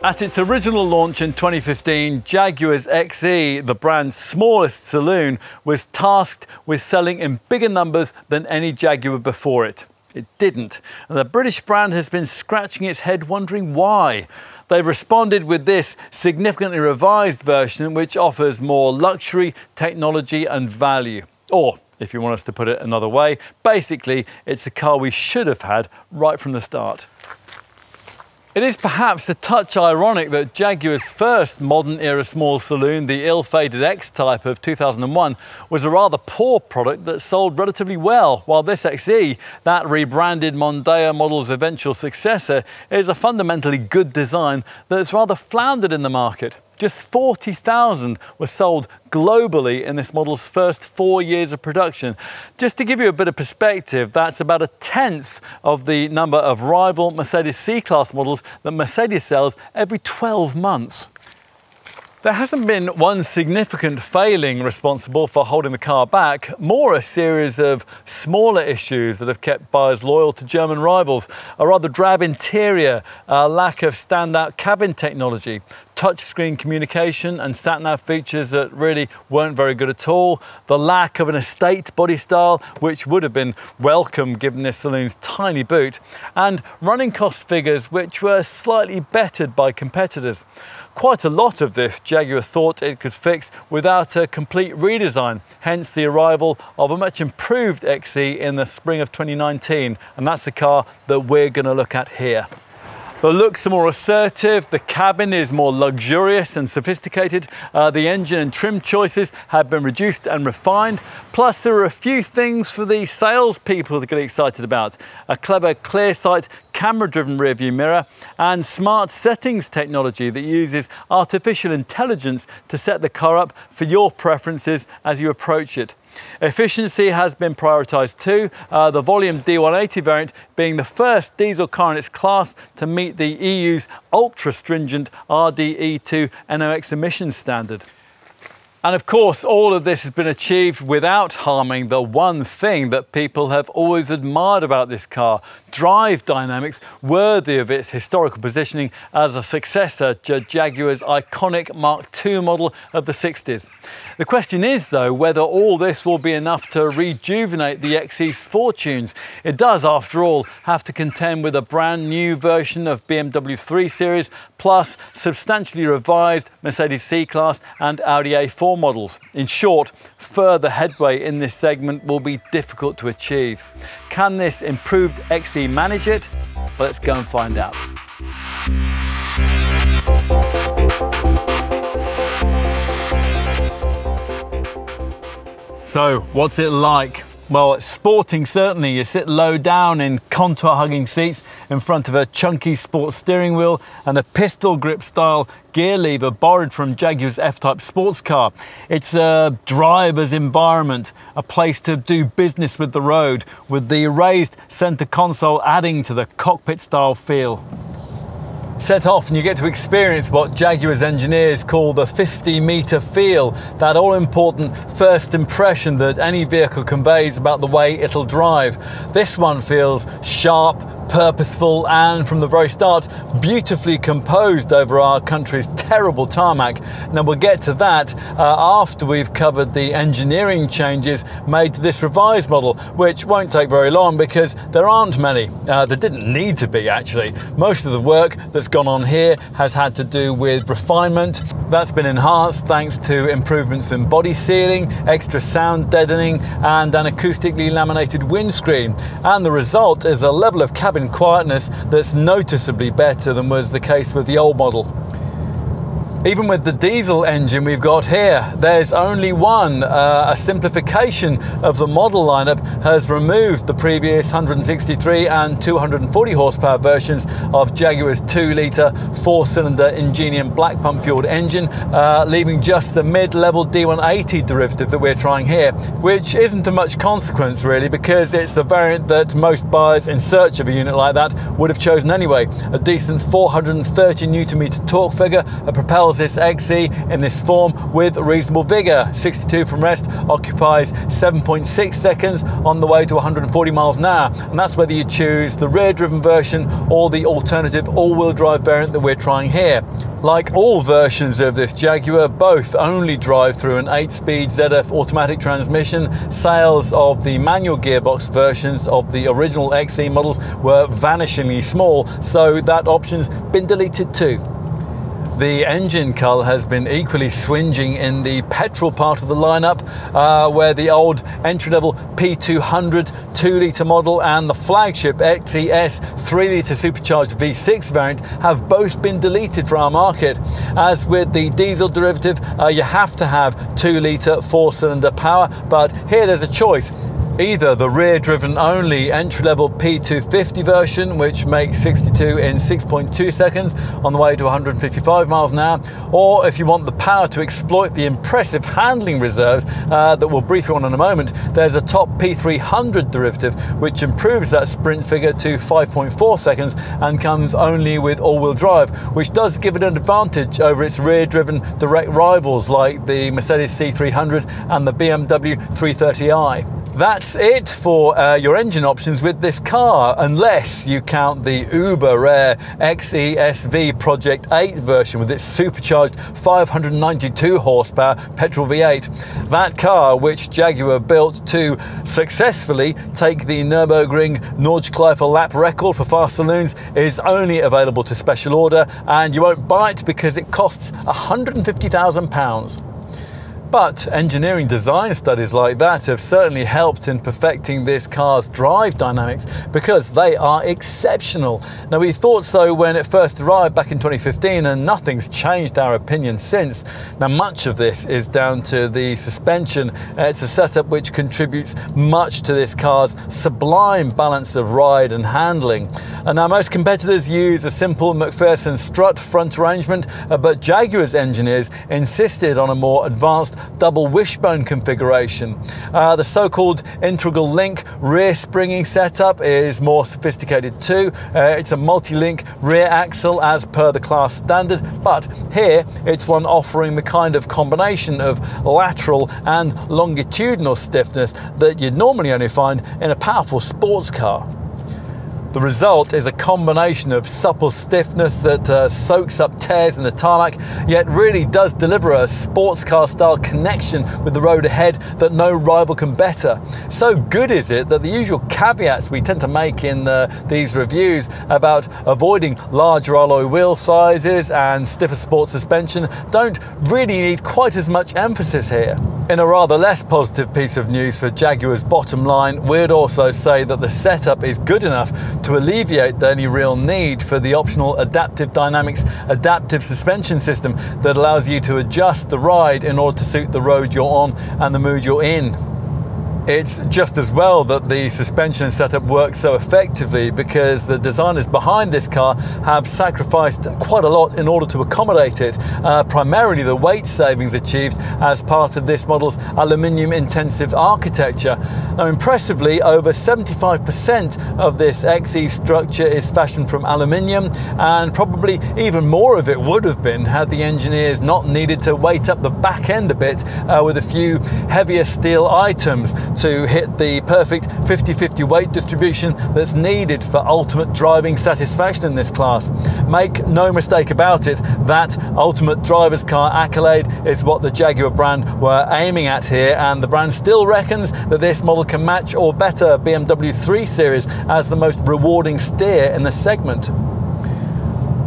At its original launch in 2015, Jaguar's XE, the brand's smallest saloon, was tasked with selling in bigger numbers than any Jaguar before it. It didn't, and the British brand has been scratching its head wondering why. They've responded with this significantly revised version, which offers more luxury, technology and value. Or, if you want us to put it another way, basically it's a car we should have had right from the start. It is perhaps a touch ironic that Jaguar's first modern-era small saloon, the ill-fated X-Type of 2001, was a rather poor product that sold relatively well, while this XE, that rebranded Mondeo model's eventual successor, is a fundamentally good design that's rather floundered in the market. Just 40,000 were sold globally in this model's first 4 years of production. Just to give you a bit of perspective, that's about a tenth of the number of rival Mercedes C-Class models that Mercedes sells every 12 months. There hasn't been one significant failing responsible for holding the car back, more a series of smaller issues that have kept buyers loyal to German rivals. A rather drab interior, a lack of standout cabin technology, touchscreen communication and sat-nav features that really weren't very good at all, the lack of an estate body style, which would have been welcome given this saloon's tiny boot, and running cost figures which were slightly bettered by competitors. Quite a lot of this Jaguar thought it could fix without a complete redesign, hence the arrival of a much improved XE in the spring of 2019, and that's the car that we're going to look at here. The looks are more assertive, the cabin is more luxurious and sophisticated, the engine and trim choices have been reduced and refined, plus there are a few things for the salespeople to get excited about. A clever ClearSight camera-driven rearview mirror and smart settings technology that uses artificial intelligence to set the car up for your preferences as you approach it. Efficiency has been prioritised too, the volume D180 variant being the first diesel car in its class to meet the EU's ultra-stringent RDE2 NOX emissions standard. And of course, all of this has been achieved without harming the one thing that people have always admired about this car, drive dynamics worthy of its historical positioning as a successor to Jaguar's iconic Mark II model of the 60s. The question is, though, whether all this will be enough to rejuvenate the XE's fortunes. It does, after all, have to contend with a brand new version of BMW 3 Series, plus substantially revised Mercedes C-Class and Audi A4 models. In short, further headway in this segment will be difficult to achieve. Can this improved XE manage it? Let's go and find out. So, what's it like? Well, it's sporting certainly. You sit low down in contour-hugging seats in front of a chunky sports steering wheel and a pistol grip style gear lever borrowed from Jaguar's F-Type sports car. It's a driver's environment, a place to do business with the road, with the raised centre console adding to the cockpit style feel. Set off and you get to experience what Jaguar's engineers call the 50-metre feel, that all-important first impression that any vehicle conveys about the way it'll drive. This one feels sharp, purposeful and, from the very start, beautifully composed over our country's terrible tarmac. Now we'll get to that after we've covered the engineering changes made to this revised model, which won't take very long because there aren't many. There didn't need to be, actually. Most of the work that's gone on here has had to do with refinement. That's been enhanced thanks to improvements in body sealing, extra sound deadening and an acoustically laminated windscreen, and the result is a level of cabin quietness that's noticeably better than was the case with the old model. Even with the diesel engine we've got here, there's only one. A simplification of the model lineup has removed the previous 163 and 240 horsepower versions of Jaguar's 2-litre, 4-cylinder Ingenium black pump-fueled engine, leaving just the mid-level D180 derivative that we're trying here, which isn't of much consequence really, because it's the variant that most buyers in search of a unit like that would have chosen anyway. A decent 430 Nm torque figure, a propeller propels this XE in this form with reasonable vigour. 62 from rest occupies 7.6 seconds on the way to 140 miles an hour, and that's whether you choose the rear-driven version or the alternative all-wheel drive variant that we're trying here. Like all versions of this Jaguar, both only drive through an 8-speed ZF automatic transmission. Sales of the manual gearbox versions of the original XE models were vanishingly small, so that option's been deleted too. The engine cull has been equally swinging in the petrol part of the lineup, where the old entry-level P200 2-litre model and the flagship XES 3-litre supercharged V6 variant have both been deleted from our market. As with the diesel derivative, you have to have 2-litre 4-cylinder power, but here there's a choice. Either the rear-driven only entry-level P250 version, which makes 62 in 6.2 seconds on the way to 155 miles an hour, or if you want the power to exploit the impressive handling reserves that we'll brief you on in a moment, there's a top P300 derivative, which improves that sprint figure to 5.4 seconds and comes only with all-wheel drive, which does give it an advantage over its rear-driven direct rivals like the Mercedes C300 and the BMW 330i. That's it for your engine options with this car, unless you count the uber-rare XESV Project 8 version with its supercharged 592 horsepower petrol V8. That car, which Jaguar built to successfully take the Nürburgring Nordschleife lap record for fast saloons, is only available to special order, and you won't buy it because it costs £150,000. But engineering design studies like that have certainly helped in perfecting this car's drive dynamics, because they are exceptional. Now, we thought so when it first arrived back in 2015, and nothing's changed our opinion since. Now, much of this is down to the suspension. It's a setup which contributes much to this car's sublime balance of ride and handling. And now, most competitors use a simple McPherson strut front arrangement, but Jaguar's engineers insisted on a more advanced double wishbone configuration. The so-called integral link rear springing setup is more sophisticated too. It's a multi-link rear axle as per the class standard, but here it's one offering the kind of combination of lateral and longitudinal stiffness that you'd normally only find in a powerful sports car. The result is a combination of supple stiffness that soaks up tears in the tarmac, yet really does deliver a sports car style connection with the road ahead that no rival can better. So good is it that the usual caveats we tend to make in these reviews about avoiding larger alloy wheel sizes and stiffer sports suspension don't really need quite as much emphasis here. In a rather less positive piece of news for Jaguar's bottom line, we'd also say that the setup is good enough to alleviate any real need for the optional Adaptive Dynamics adaptive suspension system that allows you to adjust the ride in order to suit the road you're on and the mood you're in. It's just as well that the suspension setup works so effectively, because the designers behind this car have sacrificed quite a lot in order to accommodate it, primarily the weight savings achieved as part of this model's aluminium intensive architecture. Now, impressively, over 75% of this XE structure is fashioned from aluminium, and probably even more of it would have been had the engineers not needed to weight up the back end a bit with a few heavier steel items to hit the perfect 50-50 weight distribution that's needed for ultimate driving satisfaction in this class. Make no mistake about it, that ultimate driver's car accolade is what the Jaguar brand were aiming at here, and the brand still reckons that this model can match or better BMW 3 Series as the most rewarding steer in the segment.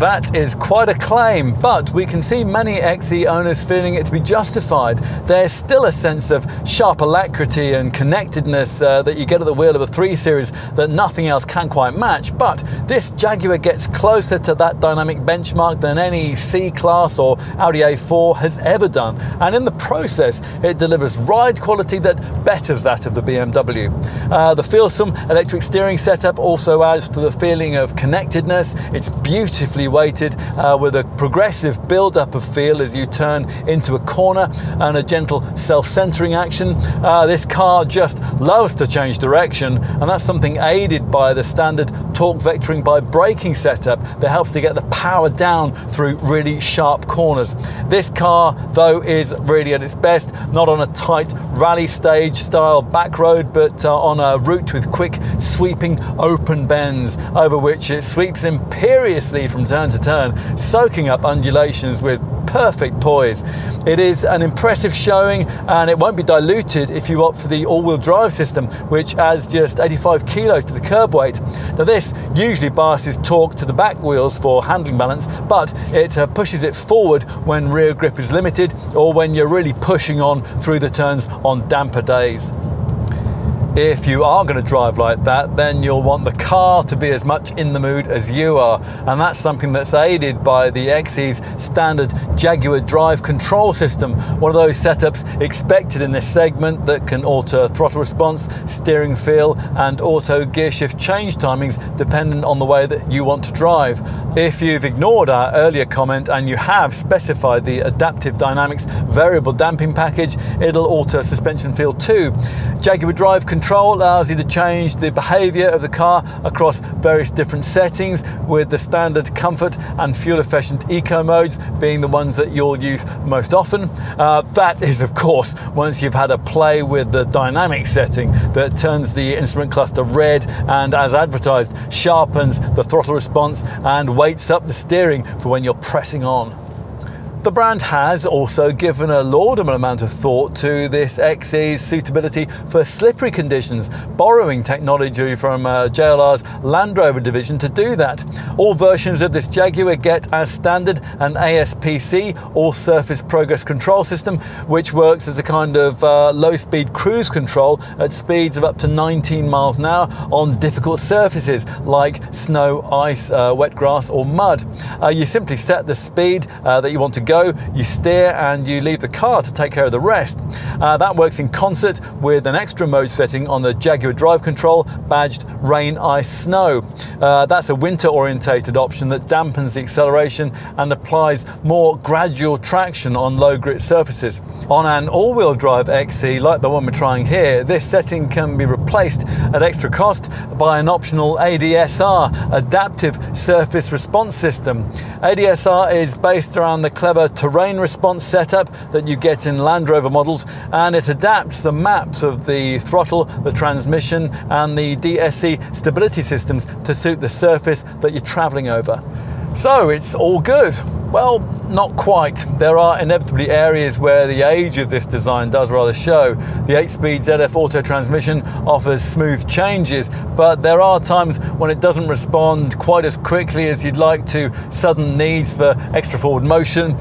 That is quite a claim, but we can see many XE owners feeling it to be justified. There's still a sense of sharp alacrity and connectedness that you get at the wheel of a 3 Series that nothing else can quite match, but this Jaguar gets closer to that dynamic benchmark than any C-Class or Audi A4 has ever done, and in the process it delivers ride quality that betters that of the BMW. The feelsome electric steering setup also adds to the feeling of connectedness. It's beautifully weighted with a progressive build-up of feel as you turn into a corner and a gentle self-centering action. This car just loves to change direction, and that's something aided by the standard torque vectoring by braking setup that helps to get the power down through really sharp corners. This car though is really at its best, not on a tight rally stage style back road, but on a route with quick sweeping open bends over which it sweeps imperiously from turn to turn, soaking up undulations with perfect poise. It is an impressive showing, and it won't be diluted if you opt for the all-wheel drive system, which adds just 85 kilos to the curb weight. Now this usually biases torque to the back wheels for handling balance, but it pushes it forward when rear grip is limited or when you're really pushing on through the turns on damper days. If you are going to drive like that, then you'll want the car to be as much in the mood as you are, and that's something that's aided by the XE's standard Jaguar drive control system, one of those setups expected in this segment that can alter throttle response, steering feel and auto gear shift change timings dependent on the way that you want to drive. If you've ignored our earlier comment and you have specified the Adaptive Dynamics variable damping package, it'll alter suspension feel too. Jaguar drive control allows you to change the behaviour of the car across various different settings, with the standard comfort and fuel-efficient eco modes being the ones that you'll use most often. That is, of course, once you've had a play with the dynamic setting that turns the instrument cluster red and, as advertised, sharpens the throttle response and weights up the steering for when you're pressing on. The brand has also given a laudable amount of thought to this XE's suitability for slippery conditions, borrowing technology from JLR's Land Rover division to do that. All versions of this Jaguar get as standard an ASPC, All Surface Progress Control System, which works as a kind of low-speed cruise control at speeds of up to 19 miles an hour on difficult surfaces like snow, ice, wet grass or mud. You simply set the speed that you want to go, you steer and you leave the car to take care of the rest. That works in concert with an extra mode setting on the Jaguar drive control badged rain, ice, snow. That's a winter orientated option that dampens the acceleration and applies more gradual traction on low grit surfaces. On an all-wheel drive XE like the one we're trying here, this setting can be replaced at extra cost by an optional ADSR, Adaptive Surface Response System. ADSR is based around the clever terrain response setup that you get in Land Rover models, and it adapts the maps of the throttle, the transmission and the DSC stability systems to suit the surface that you're travelling over. So it's all good. Well, not quite. There are inevitably areas where the age of this design does rather show. The 8-speed ZF auto transmission offers smooth changes, but there are times when it doesn't respond quite as quickly as you'd like to sudden needs for extra forward motion.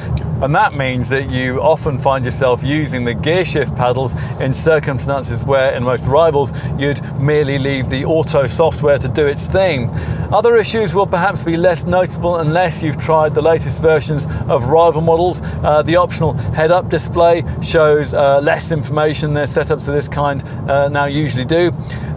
And that means that you often find yourself using the gear shift paddles in circumstances where, in most rivals, you'd merely leave the auto software to do its thing. Other issues will perhaps be less noticeable unless you've tried the latest versions of rival models. The optional head-up display shows less information than setups of this kind now usually do.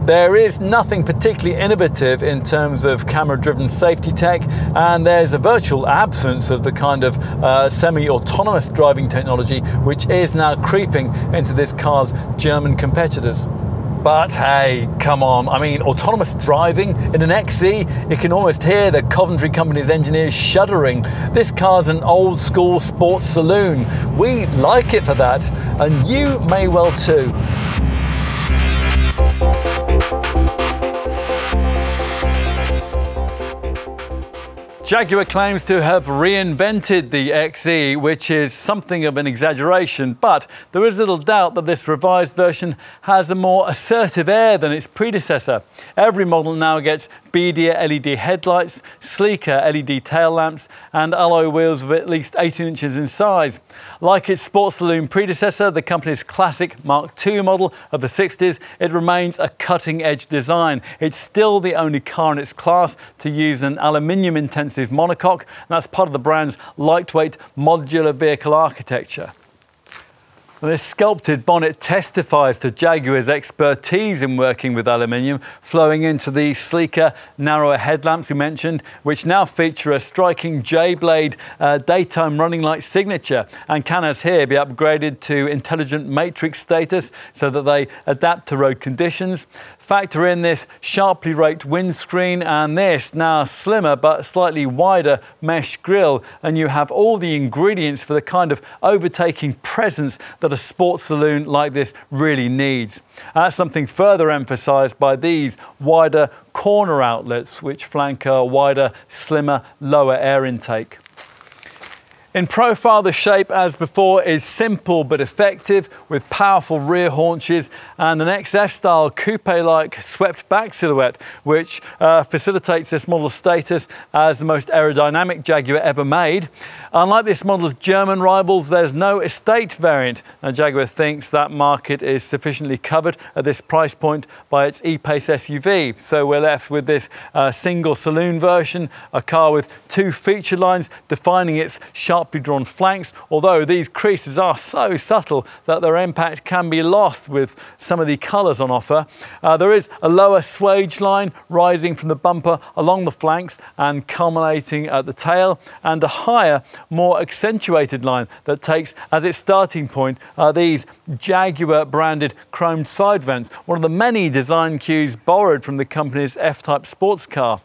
There is nothing particularly innovative in terms of camera-driven safety tech, and there's a virtual absence of the kind of semi-autonomous driving technology which is now creeping into this car's German competitors. But hey, come on, I mean, autonomous driving in an XE, you can almost hear the Coventry Company's engineers shuddering. This car's an old school sports saloon. We like it for that, and you may well too. Jaguar claims to have reinvented the XE, which is something of an exaggeration, but there is little doubt that this revised version has a more assertive air than its predecessor. Every model now gets beadier LED headlights, sleeker LED tail lamps and alloy wheels of at least 18 inches in size. Like its sports saloon predecessor, the company's classic Mark II model of the 60s, it remains a cutting-edge design. It's still the only car in its class to use an aluminium-intensive monocoque, and that's part of the brand's lightweight modular vehicle architecture. This sculpted bonnet testifies to Jaguar's expertise in working with aluminium, flowing into the sleeker, narrower headlamps we mentioned, which now feature a striking J-blade daytime running light signature, and can, as here, be upgraded to intelligent matrix status so that they adapt to road conditions. Factor in this sharply raked windscreen and this now slimmer but slightly wider mesh grille, and you have all the ingredients for the kind of overtaking presence that a sports saloon like this really needs. That's something further emphasised by these wider corner outlets which flank a wider, slimmer, lower air intake. In profile, the shape, as before, is simple but effective, with powerful rear haunches and an XF-style coupe-like swept-back silhouette, which facilitates this model's status as the most aerodynamic Jaguar ever made. Unlike this model's German rivals, there's no estate variant, and Jaguar thinks that market is sufficiently covered at this price point by its E-Pace SUV. So we're left with this single saloon version, a car with two feature lines defining its sharp drawn flanks, although these creases are so subtle that their impact can be lost with some of the colours on offer. There is a lower swage line rising from the bumper along the flanks and culminating at the tail, and a higher, more accentuated line that takes as its starting point these Jaguar branded chromed side vents, one of the many design cues borrowed from the company's F-Type sports car.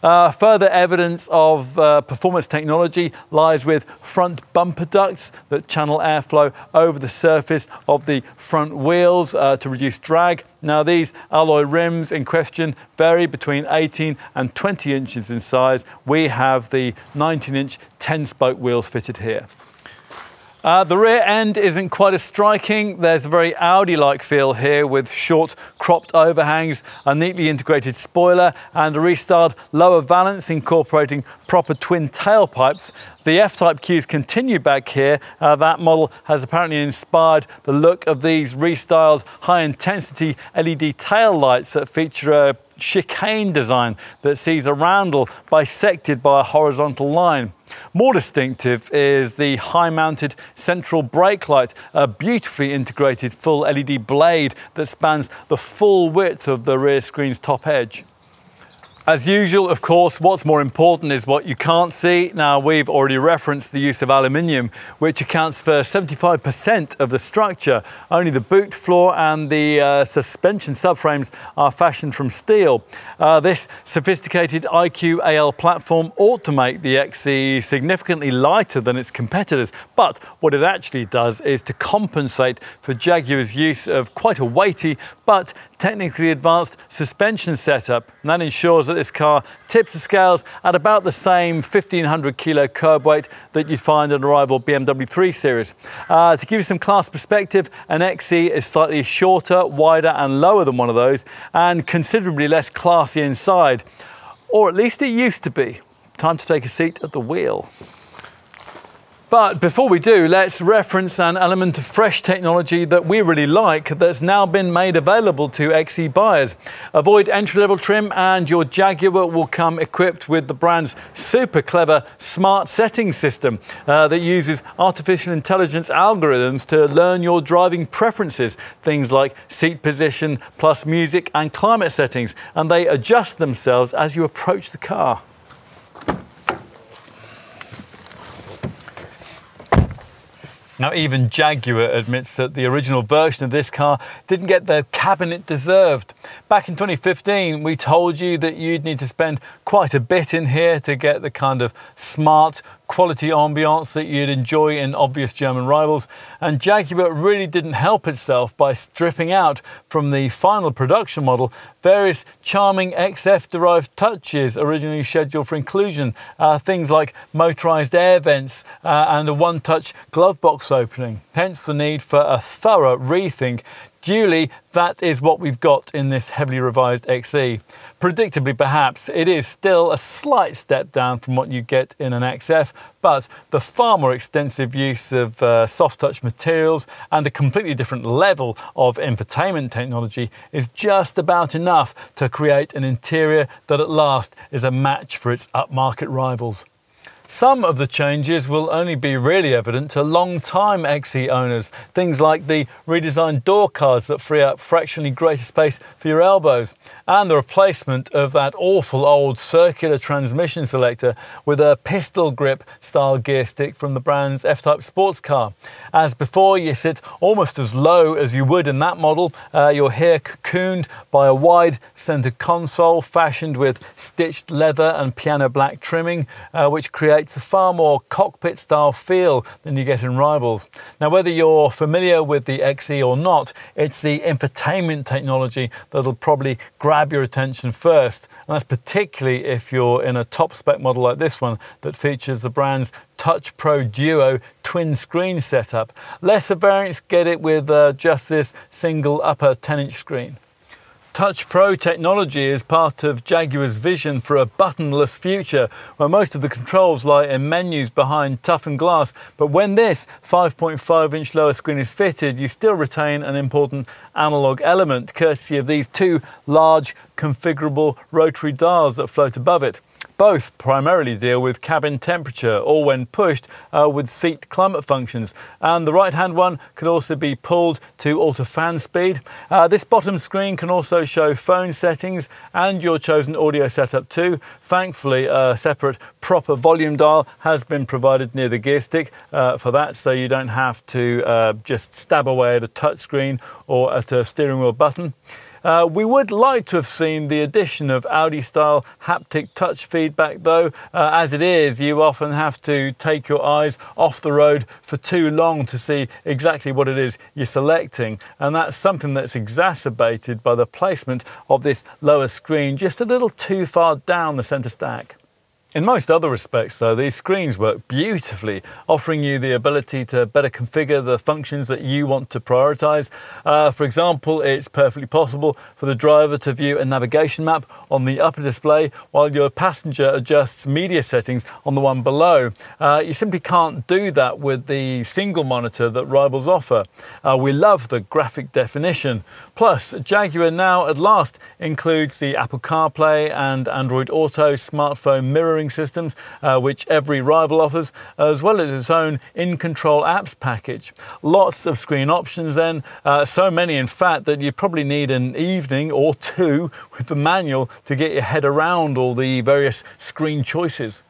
Further evidence of performance technology lies with front bumper ducts that channel airflow over the surface of the front wheels to reduce drag. Now, these alloy rims in question vary between 18 and 20 inches in size. We have the 19-inch 10-spoke wheels fitted here. The rear end isn't quite as striking. There's a very Audi-like feel here, with short cropped overhangs, a neatly integrated spoiler and a restyled lower valance incorporating proper twin tailpipes. The F-Type cues continue back here. That model has apparently inspired the look of these restyled high-intensity LED tail lights that feature a chicane design that sees a roundel bisected by a horizontal line. More distinctive is the high-mounted central brake light, a beautifully integrated full LED blade that spans the full width of the rear screen's top edge. As usual, of course, what's more important is what you can't see. Now, we've already referenced the use of aluminium, which accounts for 75% of the structure. Only the boot floor and the suspension subframes are fashioned from steel. This sophisticated IQ-AL platform ought to make the XE significantly lighter than its competitors, but what it actually does is to compensate for Jaguar's use of quite a weighty but technically advanced suspension setup, and that ensures that this car tips the scales at about the same 1,500 kilo curb weight that you'd find in a rival BMW 3 Series. To give you some class perspective, an XE is slightly shorter, wider and lower than one of those, and considerably less classy inside. Or at least it used to be. Time to take a seat at the wheel. But before we do, let's reference an element of fresh technology that we really like that's now been made available to XE buyers. Avoid entry-level trim and your Jaguar will come equipped with the brand's super clever smart settings system that uses artificial intelligence algorithms to learn your driving preferences, things like seat position, plus music and climate settings, and they adjust themselves as you approach the car. Now, even Jaguar admits that the original version of this car didn't get the cabin it deserved. Back in 2015, we told you that you'd need to spend quite a bit in here to get the kind of smart, quality ambiance that you'd enjoy in obvious German rivals, and Jaguar really didn't help itself by stripping out from the final production model various charming XF-derived touches originally scheduled for inclusion, things like motorised air vents and a one-touch glove box opening, hence the need for a thorough rethink. Duly, that is what we've got in this heavily revised XE. Predictably, perhaps, it is still a slight step down from what you get in an XF, but the far more extensive use of soft-touch materials and a completely different level of infotainment technology is just about enough to create an interior that at last is a match for its upmarket rivals. Some of the changes will only be really evident to long-time XE owners, things like the redesigned door cards that free up fractionally greater space for your elbows, and the replacement of that awful old circular transmission selector with a pistol grip style gear stick from the brand's F-Type sports car. As before, you sit almost as low as you would in that model. You're here cocooned by a wide center console fashioned with stitched leather and piano black trimming, which creates a far more cockpit style feel than you get in rivals. Now, whether you're familiar with the XE or not, it's the infotainment technology that'll probably grab your attention first, and that's particularly if you're in a top spec model like this one that features the brand's Touch Pro Duo twin screen setup. Lesser variants get it with just this single upper 10-inch screen. Touch Pro technology is part of Jaguar's vision for a buttonless future, where most of the controls lie in menus behind toughened glass. But when this 5.5-inch lower screen is fitted, you still retain an important analog element, courtesy of these two large configurable rotary dials that float above it. Both primarily deal with cabin temperature, or when pushed, with seat climate functions. And the right-hand one can also be pulled to alter fan speed. This bottom screen can also show phone settings and your chosen audio setup too. Thankfully, a separate proper volume dial has been provided near the gear stick for that, so you don't have to just stab away at a touchscreen or at a steering wheel button. We would like to have seen the addition of Audi-style haptic touch feedback though. As it is, you often have to take your eyes off the road for too long to see exactly what it is you're selecting. And that's something that's exacerbated by the placement of this lower screen just a little too far down the center stack. In most other respects though, these screens work beautifully, offering you the ability to better configure the functions that you want to prioritize. For example, it's perfectly possible for the driver to view a navigation map on the upper display while your passenger adjusts media settings on the one below. You simply can't do that with the single monitor that rivals offer. We love the graphic definition. Plus, Jaguar now at last includes the Apple CarPlay and Android Auto smartphone mirroring systems, which every rival offers, as well as its own in-control apps package. Lots of screen options then, so many in fact that you probably need an evening or two with the manual to get your head around all the various screen choices.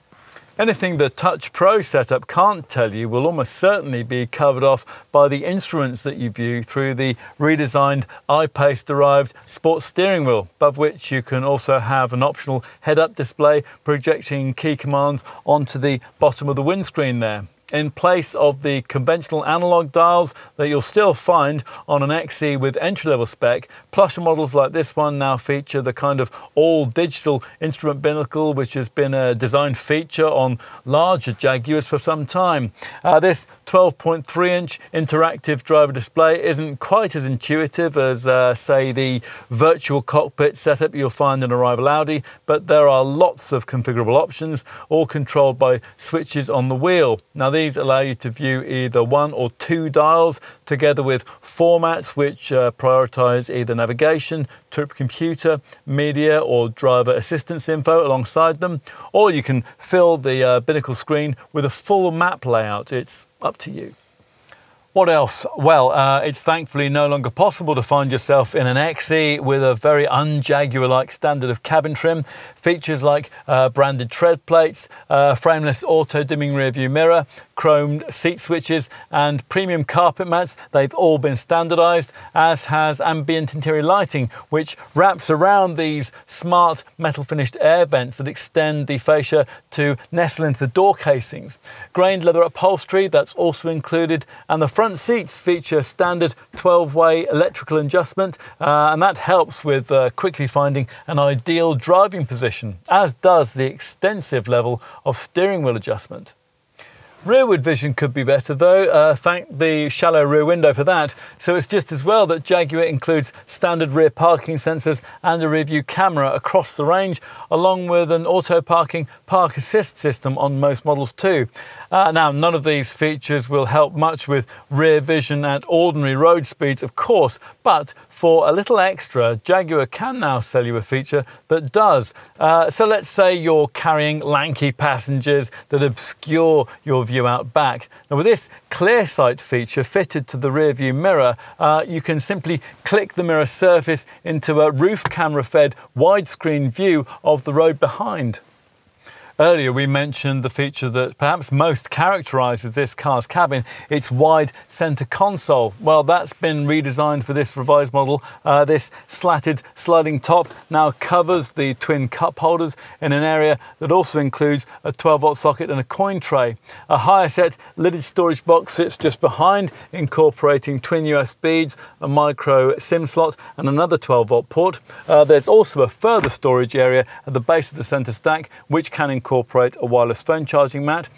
Anything the Touch Pro setup can't tell you will almost certainly be covered off by the instruments that you view through the redesigned E-Pace derived sports steering wheel, above which you can also have an optional head-up display projecting key commands onto the bottom of the windscreen there. In place of the conventional analog dials that you'll still find on an XE with entry-level spec, plusher models like this one now feature the kind of all-digital instrument binnacle which has been a design feature on larger Jaguars for some time. This 12.3-inch interactive driver display isn't quite as intuitive as, say, the virtual cockpit setup you'll find in a rival Audi, but there are lots of configurable options, all controlled by switches on the wheel. Now, these allow you to view either one or two dials, together with formats which prioritize either navigation, trip computer, media, or driver assistance info alongside them. Or you can fill the binnacle screen with a full map layout. It's up to you. What else? Well, it's thankfully no longer possible to find yourself in an XE with a very un-Jaguar-like standard of cabin trim. Features like branded tread plates, frameless auto-dimming rearview mirror, chromed seat switches, and premium carpet mats, they've all been standardized, as has ambient interior lighting, which wraps around these smart metal-finished air vents that extend the fascia to nestle into the door casings. Grained leather upholstery, that's also included, and the front seats feature standard 12-way electrical adjustment, and that helps with quickly finding an ideal driving position, as does the extensive level of steering wheel adjustment. Rearward vision could be better though, thank the shallow rear window for that, so it's just as well that Jaguar includes standard rear parking sensors and a rear view camera across the range, along with an auto parking Park Assist system on most models too. Now, none of these features will help much with rear vision at ordinary road speeds of course, but for a little extra, Jaguar can now sell you a feature that does. So let's say you're carrying lanky passengers that obscure your view view out back. Now with this ClearSight feature fitted to the rear view mirror, you can simply click the mirror surface into a roof camera fed widescreen view of the road behind. Earlier we mentioned the feature that perhaps most characterises this car's cabin, its wide centre console. Well, that's been redesigned for this revised model. This slatted sliding top now covers the twin cup holders in an area that also includes a 12-volt socket and a coin tray. A higher set lidded storage box sits just behind, incorporating twin USBs, a micro SIM slot and another 12-volt port. There's also a further storage area at the base of the centre stack, which can incorporate a wireless phone charging mat.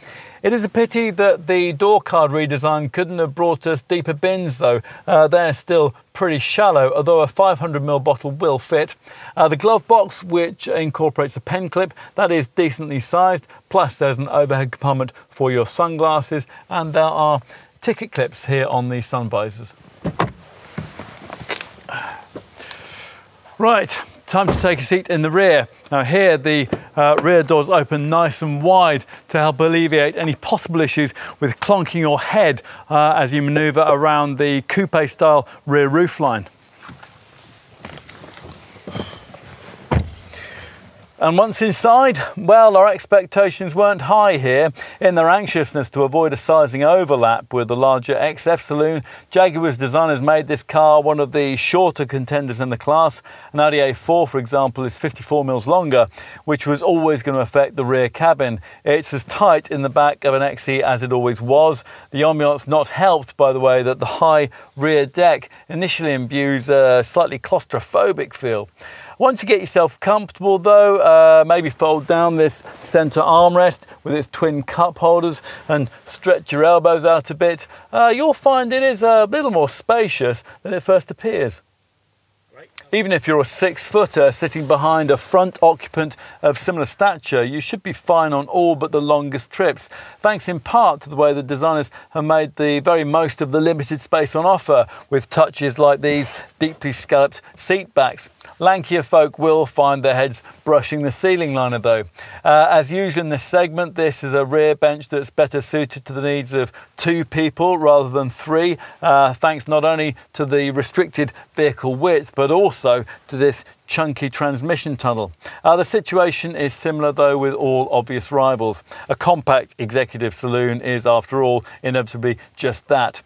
It is a pity that the door card redesign couldn't have brought us deeper bins though. They're still pretty shallow, although a 500ml bottle will fit. The glove box, which incorporates a pen clip, that is decently sized, plus there's an overhead compartment for your sunglasses, and there are ticket clips here on the sun visors. Right, time to take a seat in the rear. Now here the rear doors open nice and wide to help alleviate any possible issues with clonking your head as you manoeuvre around the coupe-style rear roofline. And once inside, well, our expectations weren't high here. In their anxiousness to avoid a sizing overlap with the larger XF saloon, Jaguar's designers made this car one of the shorter contenders in the class. An Audi A4, for example, is 54mm longer, which was always going to affect the rear cabin. It's as tight in the back of an XE as it always was. The ambience not helped by the way that the high rear deck initially imbues a slightly claustrophobic feel. Once you get yourself comfortable though, maybe fold down this centre armrest with its twin cup holders and stretch your elbows out a bit. You'll find it is a little more spacious than it first appears. Even if you're a 6-footer sitting behind a front occupant of similar stature, you should be fine on all but the longest trips, thanks in part to the way the designers have made the very most of the limited space on offer, with touches like these deeply scalloped seat backs. Lankier folk will find their heads brushing the ceiling liner though. As usual in this segment, this is a rear bench that's better suited to the needs of 2 people rather than 3, thanks not only to the restricted vehicle width but also to this chunky transmission tunnel. The situation is similar though with all obvious rivals. A compact executive saloon is after all inevitably just that.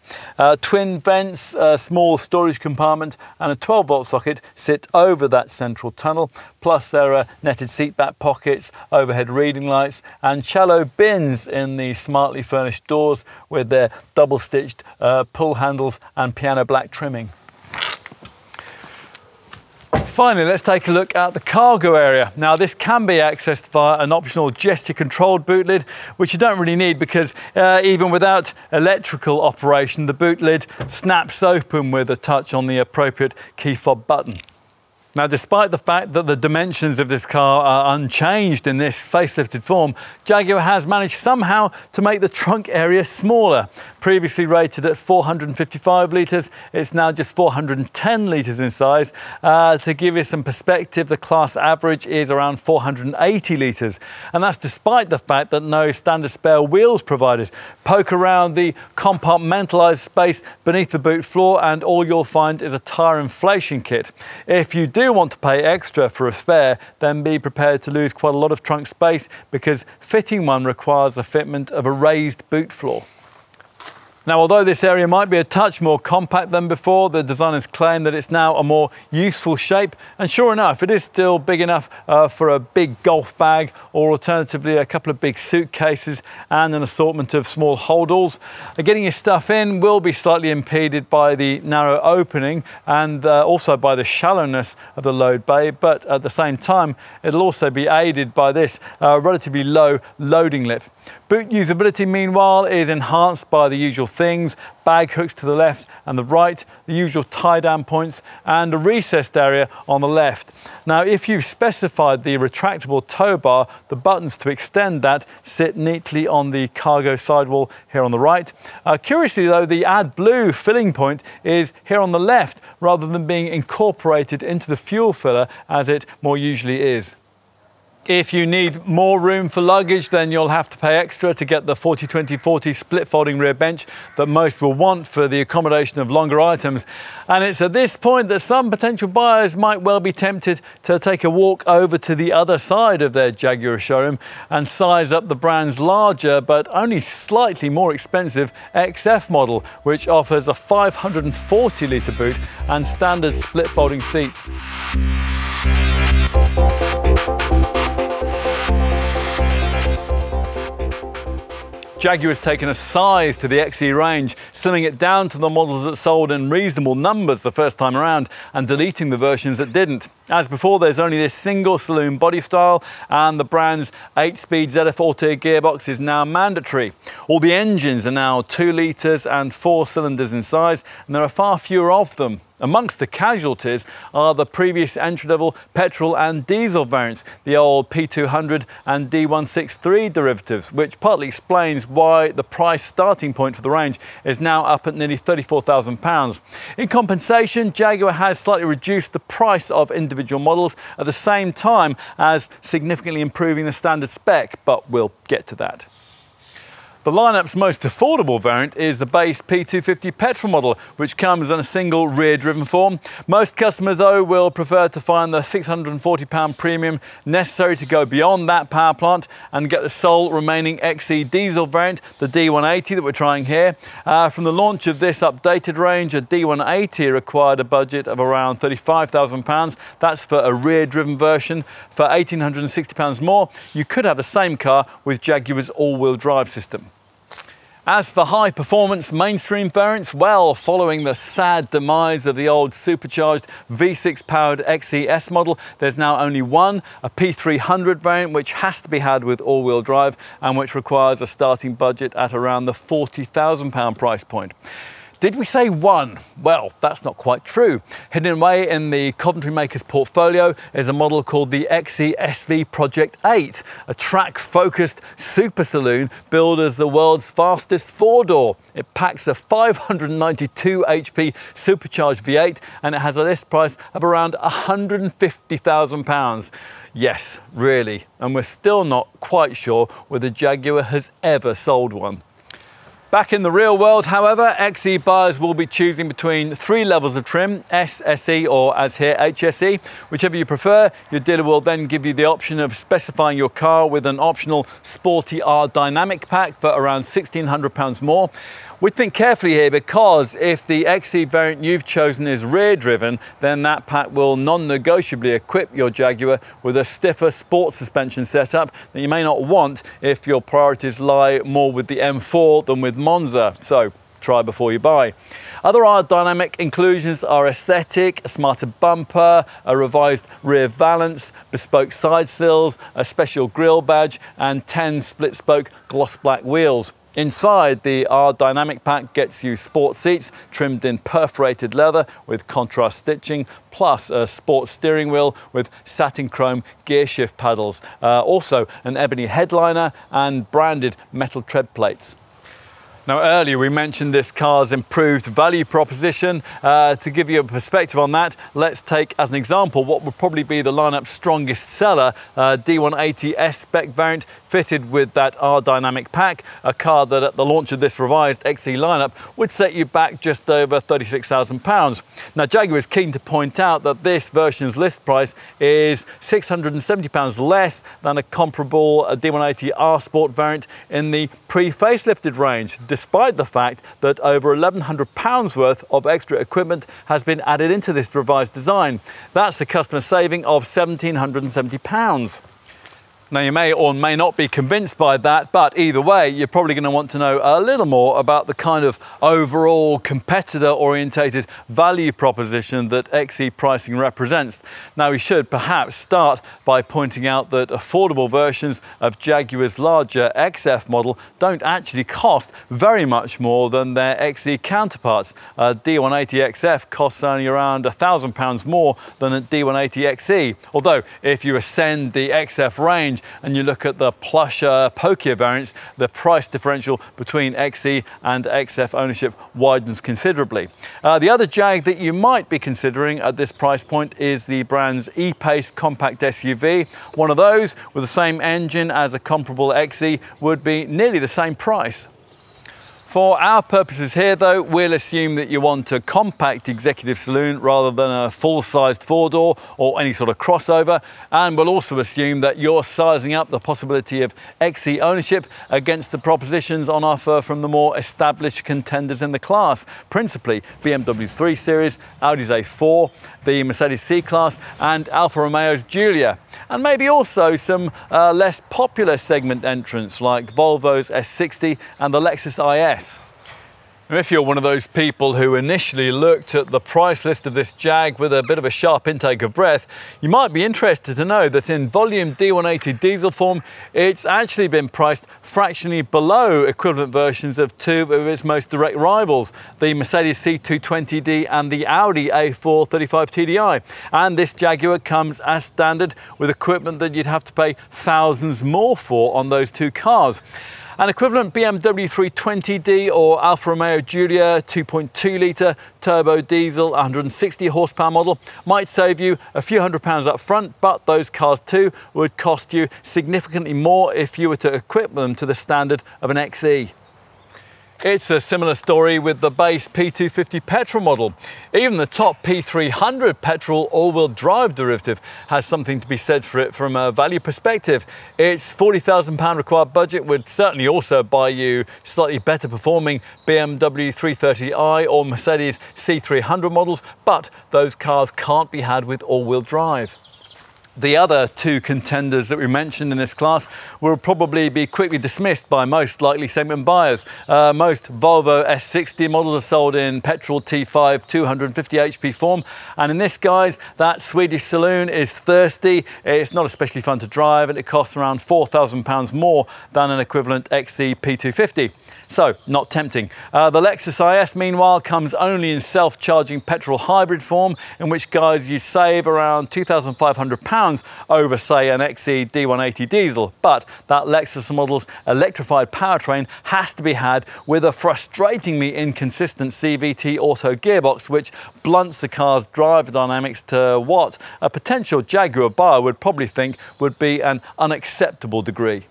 Twin vents, a small storage compartment and a 12-volt socket sit over that central tunnel, plus there are netted seat back pockets, overhead reading lights and shallow bins in the smartly furnished doors with their double-stitched pull handles and piano black trimming. Finally, let's take a look at the cargo area. Now this can be accessed via an optional gesture-controlled boot lid, which you don't really need because even without electrical operation, the boot lid snaps open with a touch on the appropriate key fob button. Now, despite the fact that the dimensions of this car are unchanged in this facelifted form, Jaguar has managed somehow to make the trunk area smaller. Previously rated at 455 litres, it's now just 410 litres in size. To give you some perspective, the class average is around 480 litres. And that's despite the fact that no standard spare wheels provided. Poke around the compartmentalised space beneath the boot floor and all you'll find is a tyre inflation kit. If you do want to pay extra for a spare, then be prepared to lose quite a lot of trunk space because fitting one requires a fitment of a raised boot floor. Now, although this area might be a touch more compact than before, the designers claim that it's now a more useful shape, and sure enough, it is still big enough for a big golf bag or alternatively a couple of big suitcases and an assortment of small holdalls. Getting your stuff in will be slightly impeded by the narrow opening and also by the shallowness of the load bay, but at the same time, it'll also be aided by this relatively low loading lip. Boot usability, meanwhile, is enhanced by the usual things: bag hooks to the left and the right, the usual tie-down points, and a recessed area on the left. Now, if you've specified the retractable tow bar, the buttons to extend that sit neatly on the cargo sidewall here on the right. Curiously though, the AdBlue filling point is here on the left rather than being incorporated into the fuel filler as it more usually is. If you need more room for luggage, then you'll have to pay extra to get the 40-20-40 split folding rear bench that most will want for the accommodation of longer items. And it's at this point that some potential buyers might well be tempted to take a walk over to the other side of their Jaguar showroom and size up the brand's larger but only slightly more expensive XF model, which offers a 540 litre boot and standard split folding seats. Jaguar's taken a scythe to the XE range, slimming it down to the models that sold in reasonable numbers the first time around and deleting the versions that didn't. As before, there's only this single saloon body style, and the brand's 8-speed ZF Auto gearbox is now mandatory. All the engines are now 2 litres and 4 cylinders in size, and there are far fewer of them. Amongst the casualties are the previous entry-level petrol and diesel variants, the old P200 and D163 derivatives, which partly explains why the price starting point for the range is now up at nearly £34,000. In compensation, Jaguar has slightly reduced the price of individual models at the same time as significantly improving the standard spec, but we'll get to that. The lineup's most affordable variant is the base P250 petrol model, which comes in a single rear-driven form. Most customers, though, will prefer to find the £640 premium necessary to go beyond that power plant and get the sole remaining XE diesel variant, the D180 that we're trying here. From the launch of this updated range, a D180 required a budget of around £35,000. That's for a rear-driven version. For £1,860 more, you could have the same car with Jaguar's all-wheel drive system. As for high-performance mainstream variants, well, following the sad demise of the old supercharged V6-powered XES model, there's now only one, a P300 variant, which has to be had with all-wheel drive and which requires a starting budget at around the £40,000 price point. Did we say one? Well, that's not quite true. Hidden away in the Coventry maker's portfolio is a model called the XE SV Project 8, a track-focused super saloon billed as the world's fastest four-door. It packs a 592 HP supercharged V8 and it has a list price of around £150,000. Yes, really. And we're still not quite sure whether Jaguar has ever sold one. Back in the real world, however, XE buyers will be choosing between 3 levels of trim, S, SE, or as here, HSE. Whichever you prefer, your dealer will then give you the option of specifying your car with an optional Sporty R Dynamic Pack for around £1,600 more. We'd think carefully here, because if the XE variant you've chosen is rear-driven, then that pack will non-negotiably equip your Jaguar with a stiffer sports suspension setup that you may not want if your priorities lie more with the M4 than with Monza. So try before you buy. Other aerodynamic inclusions are aesthetic, a smarter bumper, a revised rear valance, bespoke side sills, a special grille badge, and 10 split-spoke gloss black wheels. Inside, the R Dynamic Pack gets you sport seats trimmed in perforated leather with contrast stitching, plus a sport steering wheel with satin chrome gearshift paddles, also an ebony headliner and branded metal tread plates. Now, earlier we mentioned this car's improved value proposition. To give you a perspective on that, let's take as an example what would probably be the lineup's strongest seller, D180 S-Spec variant fitted with that R-Dynamic pack, a car that at the launch of this revised XE lineup would set you back just over £36,000. Now, Jaguar is keen to point out that this version's list price is £670 less than a comparable D180 R-Sport variant in the pre-facelifted range, despite the fact that over £1,100 worth of extra equipment has been added into this revised design. That's a customer saving of £1,770. Now, you may or may not be convinced by that, but either way, you're probably going to want to know a little more about the kind of overall competitor-orientated value proposition that XE pricing represents. Now, we should perhaps start by pointing out that affordable versions of Jaguar's larger XF model don't actually cost very much more than their XE counterparts. A D180 XF costs only around £1,000 more than a D180 XE, although if you ascend the XF range, and you look at the plush Pockeyer variants, the price differential between XE and XF ownership widens considerably. The other Jag that you might be considering at this price point is the brand's E-Pace compact SUV. One of those with the same engine as a comparable XE would be nearly the same price. For our purposes here though, we'll assume that you want a compact executive saloon rather than a full-sized four-door or any sort of crossover, and we'll also assume that you're sizing up the possibility of XE ownership against the propositions on offer from the more established contenders in the class, principally BMW 3 Series, Audi A4, the Mercedes C-Class and Alfa Romeo's Giulia, and maybe also some less popular segment entrants like Volvo's S60 and the Lexus IS. If you're one of those people who initially looked at the price list of this Jag with a bit of a sharp intake of breath, you might be interested to know that in volume D180 diesel form, it's actually been priced fractionally below equivalent versions of two of its most direct rivals, the Mercedes C320d and the Audi A4 35 TDI. And this Jaguar comes as standard with equipment that you'd have to pay thousands more for on those two cars. An equivalent BMW 320d or Alfa Romeo Giulia 2.2-litre turbo diesel 160 horsepower model might save you a few £100s up front, but those cars too would cost you significantly more if you were to equip them to the standard of an XE. It's a similar story with the base P250 petrol model. Even the top P300 petrol all-wheel drive derivative has something to be said for it from a value perspective. Its £40,000 required budget would certainly also buy you slightly better performing BMW 330i or Mercedes C300 models, but those cars can't be had with all-wheel drive. The other two contenders that we mentioned in this class will probably be quickly dismissed by most likely segment buyers. Most Volvo S60 models are sold in petrol T5 250 HP form, and in this guise, that Swedish saloon is thirsty, it's not especially fun to drive, and it costs around £4,000 more than an equivalent XE P250. So, not tempting. The Lexus IS, meanwhile, comes only in self-charging petrol hybrid form, in which guise you save around £2,500 over, say, an XE D180 diesel. But that Lexus model's electrified powertrain has to be had with a frustratingly inconsistent CVT auto gearbox, which blunts the car's drive dynamics to what a potential Jaguar buyer would probably think would be an unacceptable degree.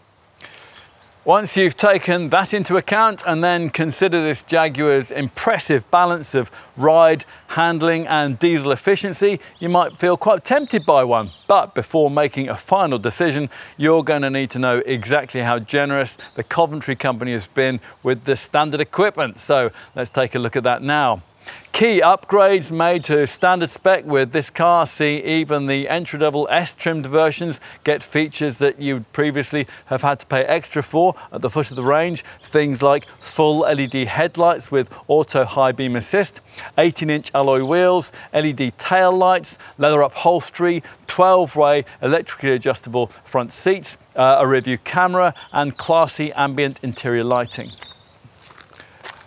Once you've taken that into account and then consider this Jaguar's impressive balance of ride, handling and diesel efficiency, you might feel quite tempted by one. But before making a final decision, you're going to need to know exactly how generous the Coventry company has been with the standard equipment. So let's take a look at that now. Key upgrades made to standard spec with this car see even the entry-level S-trimmed versions get features that you previously have had to pay extra for at the foot of the range. Things like full LED headlights with auto high beam assist, 18-inch alloy wheels, LED tail lights, leather upholstery, 12-way electrically adjustable front seats, a rear-view camera and classy ambient interior lighting.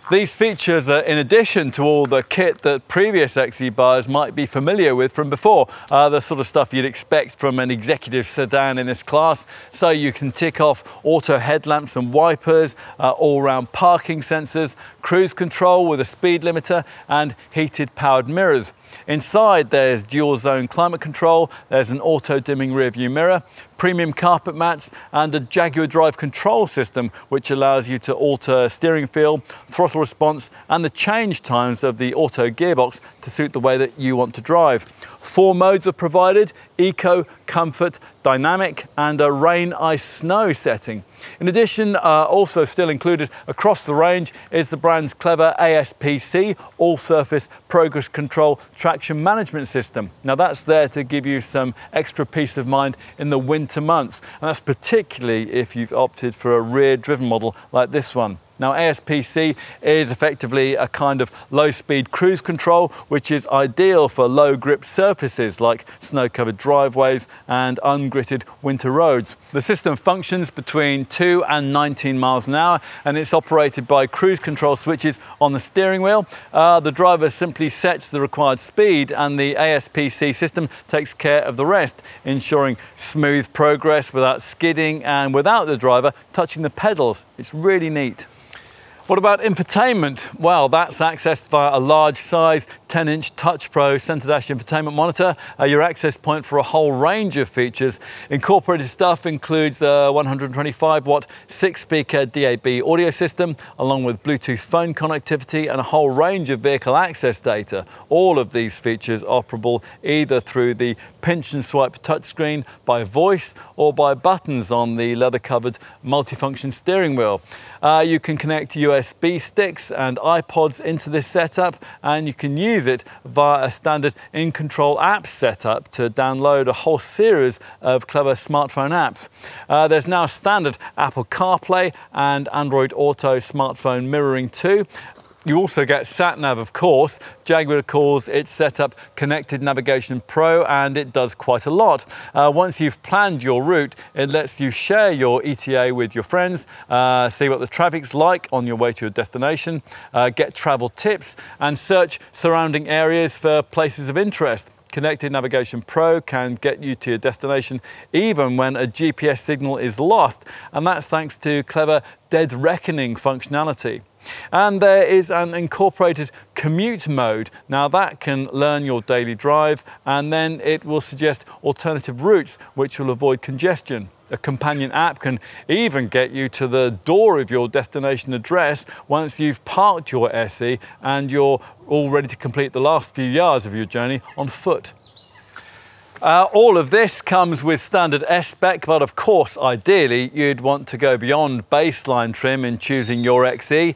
These features are in addition to all the kit that previous XE buyers might be familiar with from before, the sort of stuff you'd expect from an executive sedan in this class. So you can tick off auto headlamps and wipers, all-round parking sensors, cruise control with a speed limiter and heated powered mirrors. Inside there's dual zone climate control, there's an auto dimming rear view mirror, premium carpet mats and a Jaguar drive control system which allows you to alter steering feel, throttle response and the change times of the auto gearbox to suit the way that you want to drive. 4 modes are provided: eco, comfort, dynamic and a rain, ice, snow setting. In addition, also still included across the range is the brand's clever ASPC, All Surface Progress Control Traction Management System. Now that's there to give you some extra peace of mind in the winter months, and that's particularly if you've opted for a rear-driven model like this one. Now ASPC is effectively a kind of low-speed cruise control, which is ideal for low-grip surfaces like snow-covered driveways and ungritted winter roads. The system functions between 2 and 19 miles an hour, and it's operated by cruise control switches on the steering wheel. The driver simply sets the required speed, and the ASPC system takes care of the rest, ensuring smooth progress without skidding and without the driver touching the pedals. It's really neat. What about infotainment? Well, that's accessed via a large size 10-inch Touch Pro center dash infotainment monitor, your access point for a whole range of features. Incorporated stuff includes a 125-watt 6-speaker DAB audio system, along with Bluetooth phone connectivity and a whole range of vehicle access data. All of these features are operable either through the pinch and swipe touchscreen, by voice, or by buttons on the leather-covered multifunction steering wheel. You can connect USB sticks and iPods into this setup, and you can use it via a standard in-control app setup to download a whole series of clever smartphone apps. There's now standard Apple CarPlay and Android Auto smartphone mirroring too. You also get sat-nav, of course. Jaguar calls its setup Connected Navigation Pro, and it does quite a lot. Once you've planned your route, it lets you share your ETA with your friends, see what the traffic's like on your way to your destination, get travel tips, and search surrounding areas for places of interest. Connected Navigation Pro can get you to your destination even when a GPS signal is lost, and that's thanks to clever dead reckoning functionality. And there is an incorporated commute mode. Now that can learn your daily drive, and then it will suggest alternative routes which will avoid congestion. A companion app can even get you to the door of your destination address once you've parked your SE and you're all ready to complete the last few yards of your journey on foot. All of this comes with standard S-spec, but of course, ideally, you'd want to go beyond baseline trim in choosing your XE.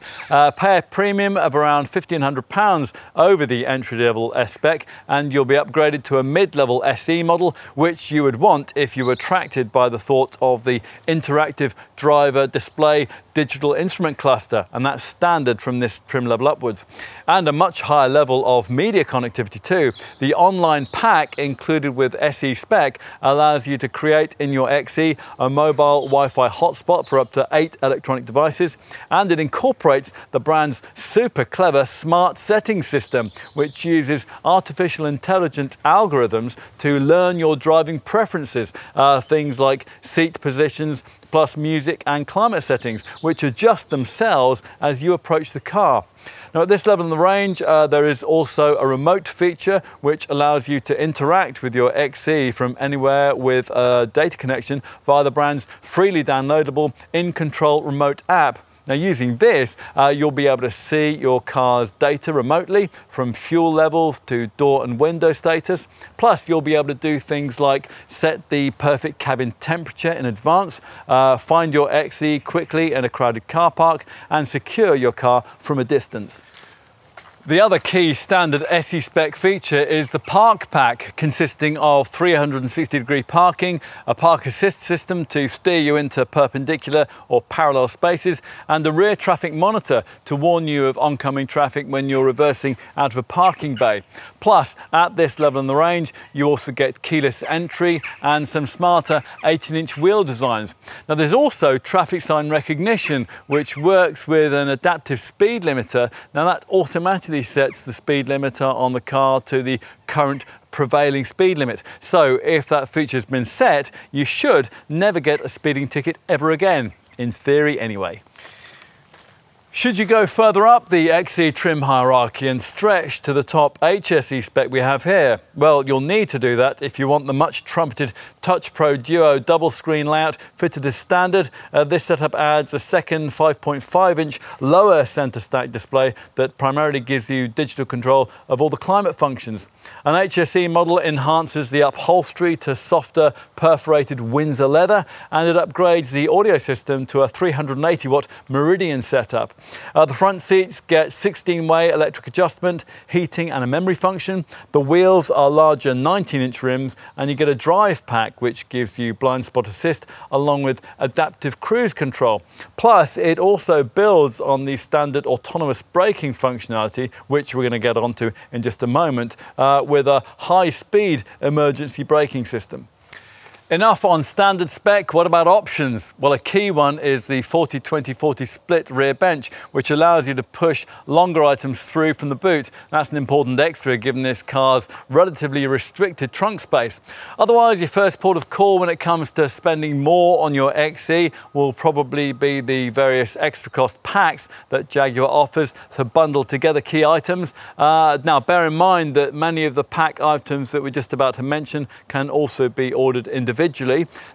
Pay a premium of around £1,500 over the entry-level S-spec, and you'll be upgraded to a mid-level SE model, which you would want if you were attracted by the thought of the interactive driver display digital instrument cluster, and that's standard from this trim level upwards. And a much higher level of media connectivity too. The online pack included with SE spec allows you to create in your XE a mobile Wi-Fi hotspot for up to 8 electronic devices, and it incorporates the brand's super clever smart settings system, which uses artificial intelligence algorithms to learn your driving preferences, things like seat positions, plus music and climate settings, which adjust themselves as you approach the car. Now at this level in the range, there is also a remote feature which allows you to interact with your XE from anywhere with a data connection via the brand's freely downloadable in-control remote app. Now using this, you'll be able to see your car's data remotely, from fuel levels to door and window status. Plus, you'll be able to do things like set the perfect cabin temperature in advance, find your XE quickly in a crowded car park, and secure your car from a distance. The other key standard SE spec feature is the Park Pack, consisting of 360-degree parking, a Park Assist system to steer you into perpendicular or parallel spaces, and a rear traffic monitor to warn you of oncoming traffic when you're reversing out of a parking bay. Plus, at this level in the range, you also get keyless entry and some smarter 18-inch wheel designs. Now, there's also traffic sign recognition, which works with an adaptive speed limiter. Now, that automatically sets the speed limiter on the car to the current prevailing speed limit. So if that feature's been set, you should never get a speeding ticket ever again, in theory anyway. Should you go further up the XE trim hierarchy and stretch to the top HSE spec we have here? Well, you'll need to do that if you want the much trumpeted Touch Pro Duo double screen layout fitted as standard. This setup adds a second 5.5-inch lower center stack display that primarily gives you digital control of all the climate functions. An HSE model enhances the upholstery to softer perforated Windsor leather, and it upgrades the audio system to a 380-watt Meridian setup. The front seats get 16-way electric adjustment, heating and a memory function. The wheels are larger 19-inch rims, and you get a drive pack back, which gives you blind spot assist along with adaptive cruise control. Plus, it also builds on the standard autonomous braking functionality, which we're going to get onto in just a moment, with a high-speed emergency braking system. Enough on standard spec, what about options? Well, a key one is the 40-20-40 split rear bench, which allows you to push longer items through from the boot. That's an important extra given this car's relatively restricted trunk space. Otherwise, your first port of call when it comes to spending more on your XE will probably be the various extra cost packs that Jaguar offers to bundle together key items. Now, bear in mind that many of the pack items that we're just about to mention can also be ordered individually.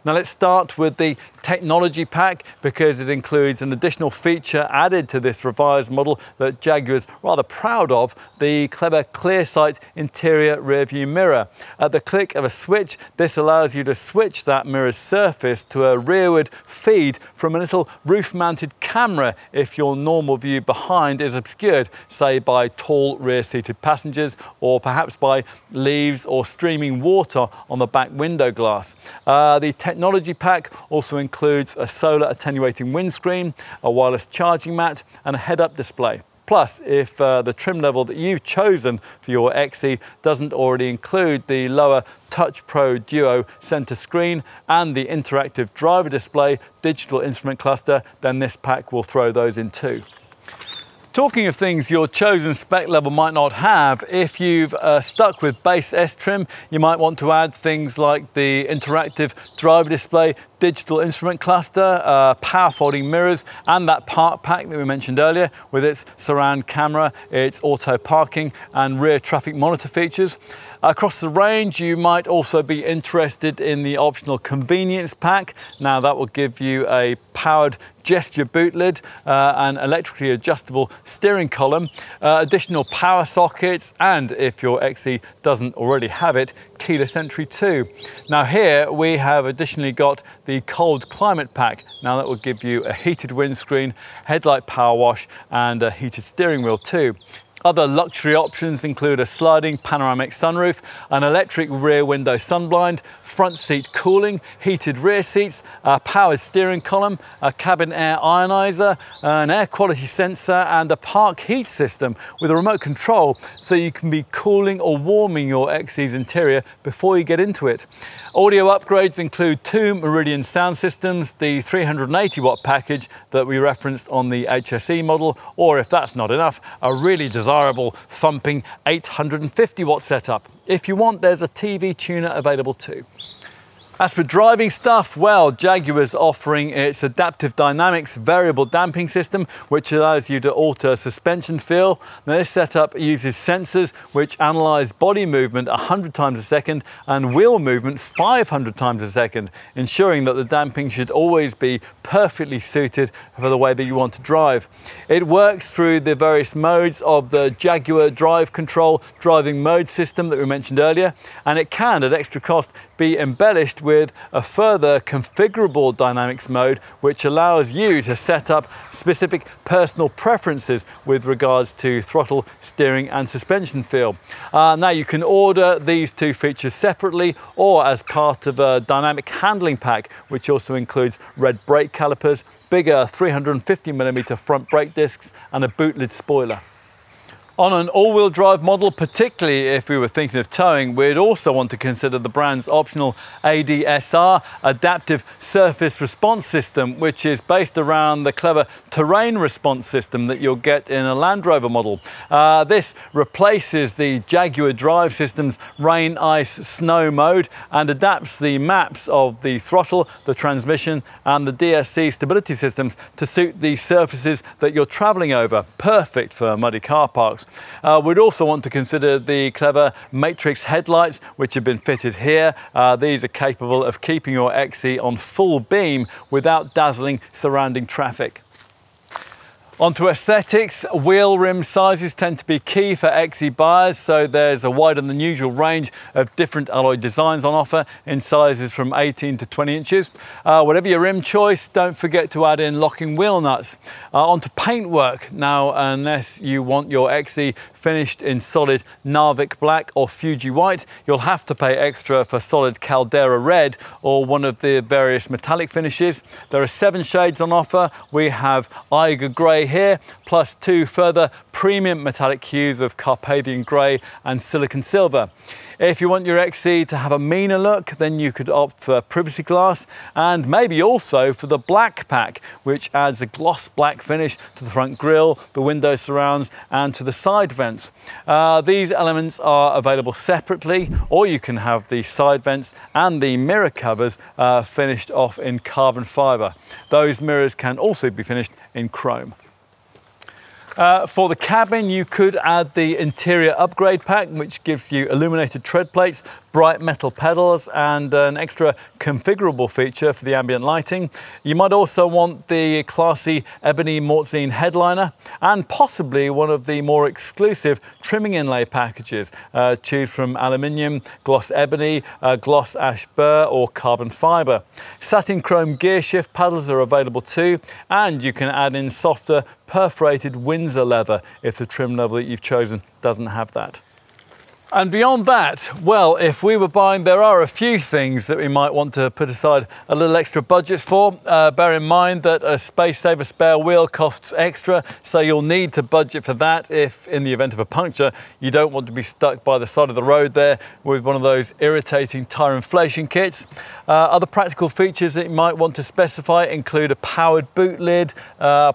Now let's start with the technology pack, because it includes an additional feature added to this revised model that Jaguar's rather proud of, the clever ClearSight interior rearview mirror. At the click of a switch, this allows you to switch that mirror's surface to a rearward feed from a little roof-mounted camera if your normal view behind is obscured, say by tall rear-seated passengers or perhaps by leaves or streaming water on the back window glass. The technology pack also includes a solar attenuating windscreen, a wireless charging mat, and a head-up display. Plus, if the trim level that you've chosen for your XE doesn't already include the lower Touch Pro Duo center screen and the interactive driver display digital instrument cluster, then this pack will throw those in too. Talking of things your chosen spec level might not have, if you've stuck with base S trim, you might want to add things like the interactive driver display, digital instrument cluster, power folding mirrors, and that park pack that we mentioned earlier with its surround camera, its auto parking, and rear traffic monitor features. Across the range, you might also be interested in the optional convenience pack. Now that will give you a powered gesture boot lid, an electrically adjustable steering column, additional power sockets, and if your XE doesn't already have it, keyless entry too. Now here we have additionally got the cold climate pack. Now that will give you a heated windscreen, headlight power wash, and a heated steering wheel too. Other luxury options include a sliding panoramic sunroof, an electric rear window sunblind, front seat cooling, heated rear seats, a powered steering column, a cabin air ionizer, an air quality sensor, and a park heat system with a remote control, so you can be cooling or warming your XE's interior before you get into it. Audio upgrades include two Meridian sound systems, the 380-watt package that we referenced on the HSE model, or if that's not enough, a really desirable thumping 850-watt setup. If you want, there's a TV tuner available too. As for driving stuff, well, Jaguar's offering its Adaptive Dynamics variable damping system, which allows you to alter suspension feel. Now, this setup uses sensors which analyze body movement 100 times a second and wheel movement 500 times a second, ensuring that the damping should always be perfectly suited for the way that you want to drive. It works through the various modes of the Jaguar Drive Control driving mode system that we mentioned earlier, and it can, at extra cost, be embellished with a further configurable dynamics mode, which allows you to set up specific personal preferences with regards to throttle, steering, and suspension feel. Now you can order these two features separately or as part of a dynamic handling pack, which also includes red brake calipers, bigger 350mm front brake discs, and a boot lid spoiler. On an all-wheel drive model, particularly if we were thinking of towing, we'd also want to consider the brand's optional ADSR, Adaptive Surface Response System, which is based around the clever terrain response system that you'll get in a Land Rover model. This replaces the Jaguar Drive System's rain, ice, snow mode and adapts the maps of the throttle, the transmission, and the DSC stability systems to suit the surfaces that you're traveling over. Perfect for muddy car parks. We'd also want to consider the clever matrix headlights, which have been fitted here. These are capable of keeping your XE on full beam without dazzling surrounding traffic. Onto aesthetics, wheel rim sizes tend to be key for XE buyers, so there's a wider than usual range of different alloy designs on offer in sizes from 18 to 20 inches. Whatever your rim choice, don't forget to add in locking wheel nuts. Onto paintwork. Now, unless you want your XE finished in solid Narvik black or Fuji white. You'll have to pay extra for solid Caldera red or one of the various metallic finishes. There are 7 shades on offer. We have Eiger grey here, plus 2 further premium metallic hues of Carpathian grey and silicon silver. If you want your XE to have a meaner look, then you could opt for privacy glass and maybe also for the black pack, which adds a gloss black finish to the front grille, the window surrounds and to the side vents. These elements are available separately, or you can have the side vents and the mirror covers finished off in carbon fibre. Those mirrors can also be finished in chrome. For the cabin, you could add the interior upgrade pack, which gives you illuminated tread plates, bright metal pedals and an extra configurable feature for the ambient lighting. You might also want the classy ebony Mortzine headliner and possibly one of the more exclusive trimming inlay packages. Choose from aluminium, gloss ebony, gloss ash burr or carbon fibre. Satin chrome gear shift paddles are available too, and you can add in softer perforated Windsor leather if the trim level that you've chosen doesn't have that. And beyond that, well, if we were buying, there are a few things that we might want to put aside a little extra budget for. Bear in mind that a Space Saver spare wheel costs extra, so you'll need to budget for that if, in the event of a puncture, you don't want to be stuck by the side of the road there with one of those irritating tyre inflation kits. Other practical features that you might want to specify include a powered boot lid,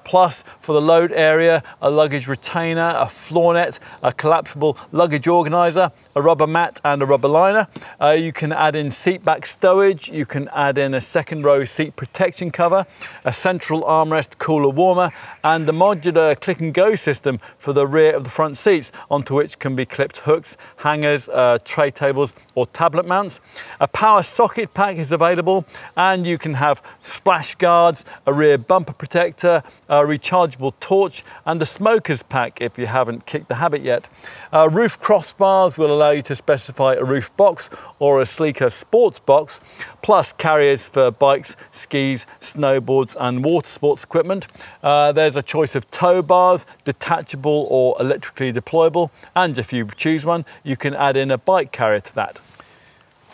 plus for the load area, a luggage retainer, a floor net, a collapsible luggage organiser, a rubber mat and a rubber liner. You can add in seat back stowage, you can add in a second row seat protection cover, a central armrest cooler warmer and the modular click and go system for the rear of the front seats, onto which can be clipped hooks, hangers, tray tables or tablet mounts. A power socket pack is available and you can have splash guards, a rear bumper protector, a rechargeable torch and a smoker's pack if you haven't kicked the habit yet. Roof crossbars will allow you to specify a roof box or a sleeker sports box, plus carriers for bikes, skis, snowboards and water sports equipment. There's a choice of tow bars, detachable or electrically deployable, and if you choose one, you can add in a bike carrier to that.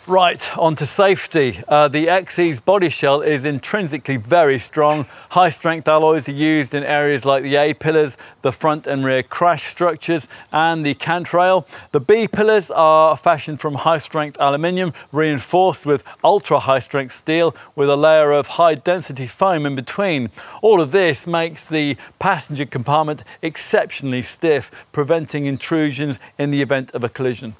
Right, on to safety. The XE's body shell is intrinsically very strong. High-strength alloys are used in areas like the A-pillars, the front and rear crash structures, and the cantrail. The B-pillars are fashioned from high-strength aluminium, reinforced with ultra-high-strength steel with a layer of high-density foam in between. All of this makes the passenger compartment exceptionally stiff, preventing intrusions in the event of a collision.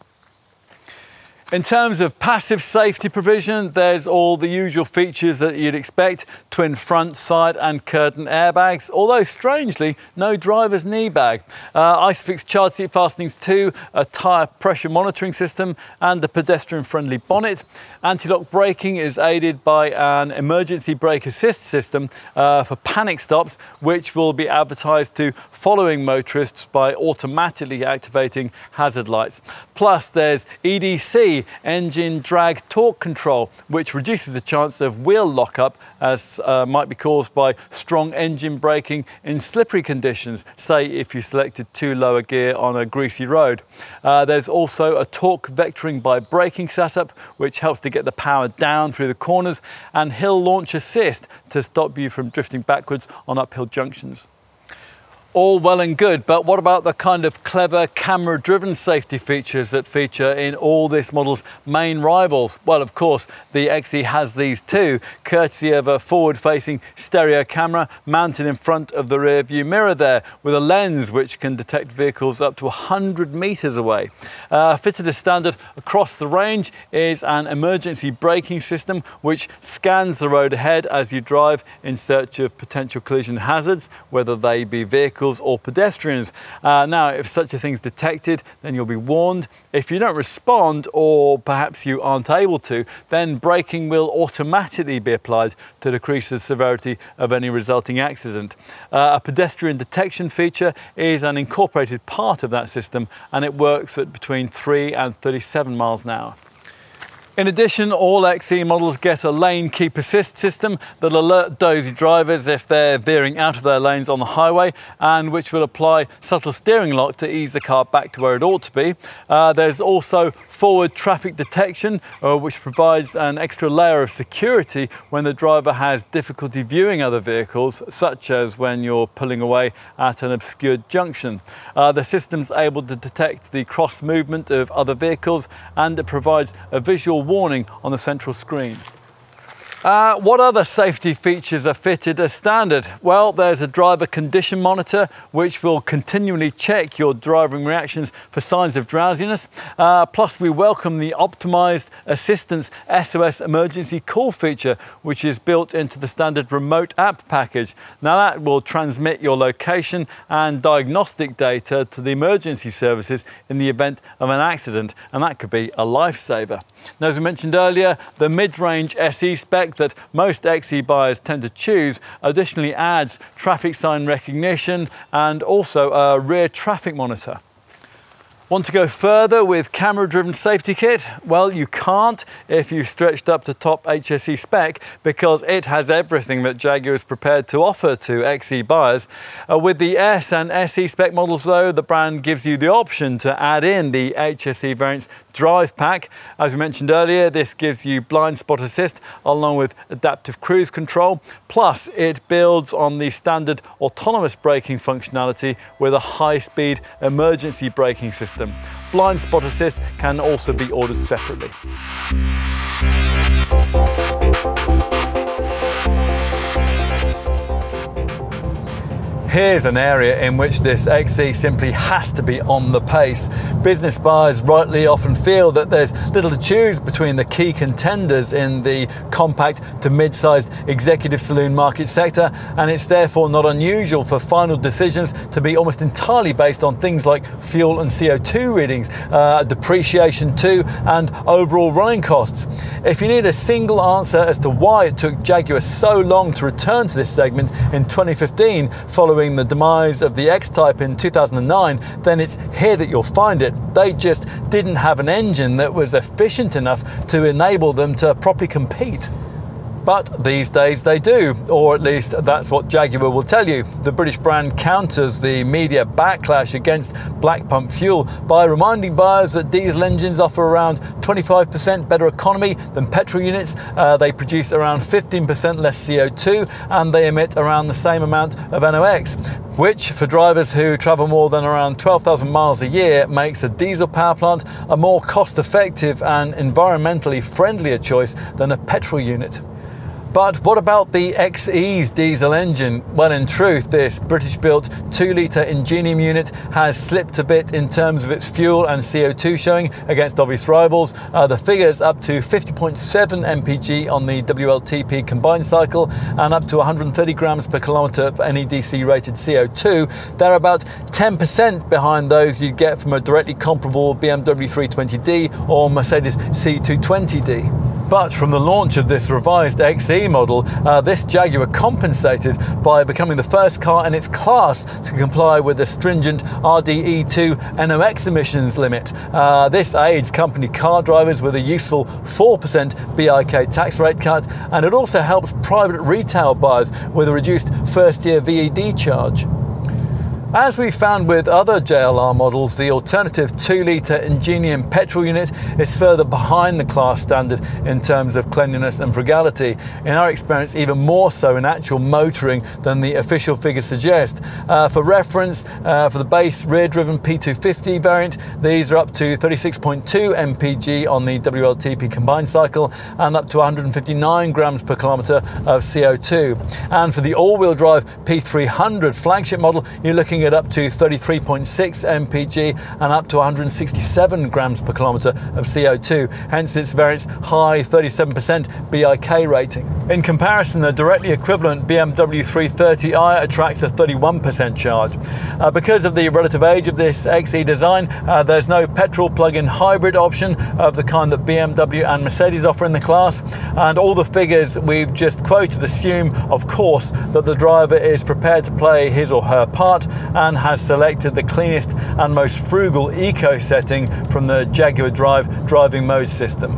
In terms of passive safety provision, there's all the usual features that you'd expect. Twin front, side and curtain airbags, although strangely, no driver's knee bag. Isofix child seat fastenings too, a tyre pressure monitoring system and a pedestrian-friendly bonnet. Anti-lock braking is aided by an emergency brake assist system for panic stops, which will be advertised to following motorists by automatically activating hazard lights. Plus, there's EDC, engine drag torque control, which reduces the chance of wheel lockup as might be caused by strong engine braking in slippery conditions, say if you selected too low a gear on a greasy road. There's also a torque vectoring by braking setup, which helps to get the power down through the corners, and hill launch assist to stop you from drifting backwards on uphill junctions. All well and good, but what about the kind of clever camera-driven safety features that feature in all this model's main rivals? Well, of course, the XE has these too, courtesy of a forward-facing stereo camera mounted in front of the rear-view mirror there, with a lens which can detect vehicles up to 100 metres away. Fitted as standard across the range is an emergency braking system which scans the road ahead as you drive in search of potential collision hazards, whether they be vehicles or pedestrians. Now, if such a thing's detected, then you'll be warned. If you don't respond, or perhaps you aren't able to, then braking will automatically be applied to decrease the severity of any resulting accident. A pedestrian detection feature is an incorporated part of that system, and it works at between 3 and 37 miles an hour. In addition, all XE models get a lane keep assist system that alert dozy drivers if they're veering out of their lanes on the highway, and which will apply subtle steering lock to ease the car back to where it ought to be. There's also forward traffic detection, which provides an extra layer of security when the driver has difficulty viewing other vehicles, such as when you're pulling away at an obscured junction. The system's able to detect the cross movement of other vehicles, and it provides a visual warning on the central screen. What other safety features are fitted as standard? Well, there's a driver condition monitor, which will continually check your driving reactions for signs of drowsiness. Plus, we welcome the optimized assistance SOS emergency call feature, which is built into the standard remote app package. Now, that will transmit your location and diagnostic data to the emergency services in the event of an accident, and that could be a lifesaver. Now, as we mentioned earlier, the mid-range SE spec that most XE buyers tend to choose additionally adds traffic sign recognition and also a rear traffic monitor. Want to go further with camera-driven safety kit? Well, you can't if you've stretched up to top HSE spec, because it has everything that Jaguar is prepared to offer to XE buyers. With the S and SE spec models though, the brand gives you the option to add in the HSE variant's drive pack. As we mentioned earlier, this gives you blind spot assist along with adaptive cruise control. Plus, it builds on the standard autonomous braking functionality with a high-speed emergency braking system. Blind spot assist can also be ordered separately. Here's an area in which this XE simply has to be on the pace. Business buyers rightly often feel that there's little to choose between the key contenders in the compact to mid-sized executive saloon market sector, and it's therefore not unusual for final decisions to be almost entirely based on things like fuel and CO2 readings, depreciation too, and overall running costs. If you need a single answer as to why it took Jaguar so long to return to this segment in 2015 following the demise of the X-Type in 2009, then it's here that you'll find it. They just didn't have an engine that was efficient enough to enable them to properly compete. But these days they do, or at least that's what Jaguar will tell you. The British brand counters the media backlash against black pump fuel by reminding buyers that diesel engines offer around 25% better economy than petrol units, they produce around 15% less CO2, and they emit around the same amount of NOx, which for drivers who travel more than around 12,000 miles a year makes a diesel power plant a more cost-effective and environmentally friendlier choice than a petrol unit. But what about the XE's diesel engine? Well, in truth, this British-built 2-litre Ingenium unit has slipped a bit in terms of its fuel and CO2 showing against obvious rivals. The figures up to 50.7 mpg on the WLTP combined cycle and up to 130 grams per kilometre of NEDC-rated CO2. They're about 10% behind those you'd get from a directly comparable BMW 320d or Mercedes C300. But from the launch of this revised XE model, this Jaguar compensated by becoming the first car in its class to comply with the stringent RDE2 NOx emissions limit. This aids company car drivers with a useful 4% BIK tax rate cut, and it also helps private retail buyers with a reduced first-year VED charge. As we found with other JLR models, the alternative 2-litre Ingenium petrol unit is further behind the class standard in terms of cleanliness and frugality. In our experience, even more so in actual motoring than the official figures suggest. For reference, for the base rear-driven P250 variant, these are up to 36.2 mpg on the WLTP combined cycle and up to 159 grams per kilometre of CO2. And for the all-wheel drive P300 flagship model, you're looking at up to 33.6 mpg and up to 167 grams per kilometre of CO2, hence its variant's high 37% BIK rating. In comparison, the directly equivalent BMW 330i attracts a 31% charge. Because of the relative age of this XE design, there's no petrol plug-in hybrid option of the kind that BMW and Mercedes offer in the class, and all the figures we've just quoted assume, of course, that the driver is prepared to play his or her part and has selected the cleanest and most frugal eco setting from the Jaguar Drive driving mode system.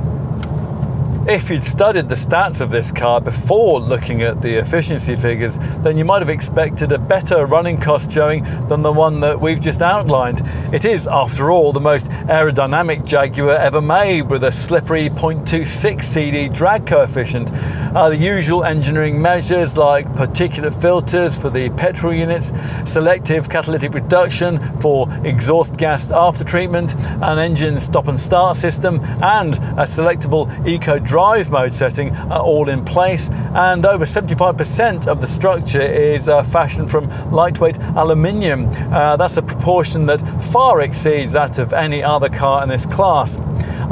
If you'd studied the stats of this car before looking at the efficiency figures, then you might have expected a better running cost showing than the one that we've just outlined. It is, after all, the most aerodynamic Jaguar ever made, with a slippery 0.26 CD drag coefficient. The usual engineering measures like particulate filters for the petrol units, selective catalytic reduction for exhaust gas after treatment, an engine stop and start system, and a selectable eco drive mode setting are all in place, and over 75% of the structure is fashioned from lightweight aluminium. That's a proportion that far exceeds that of any other car in this class.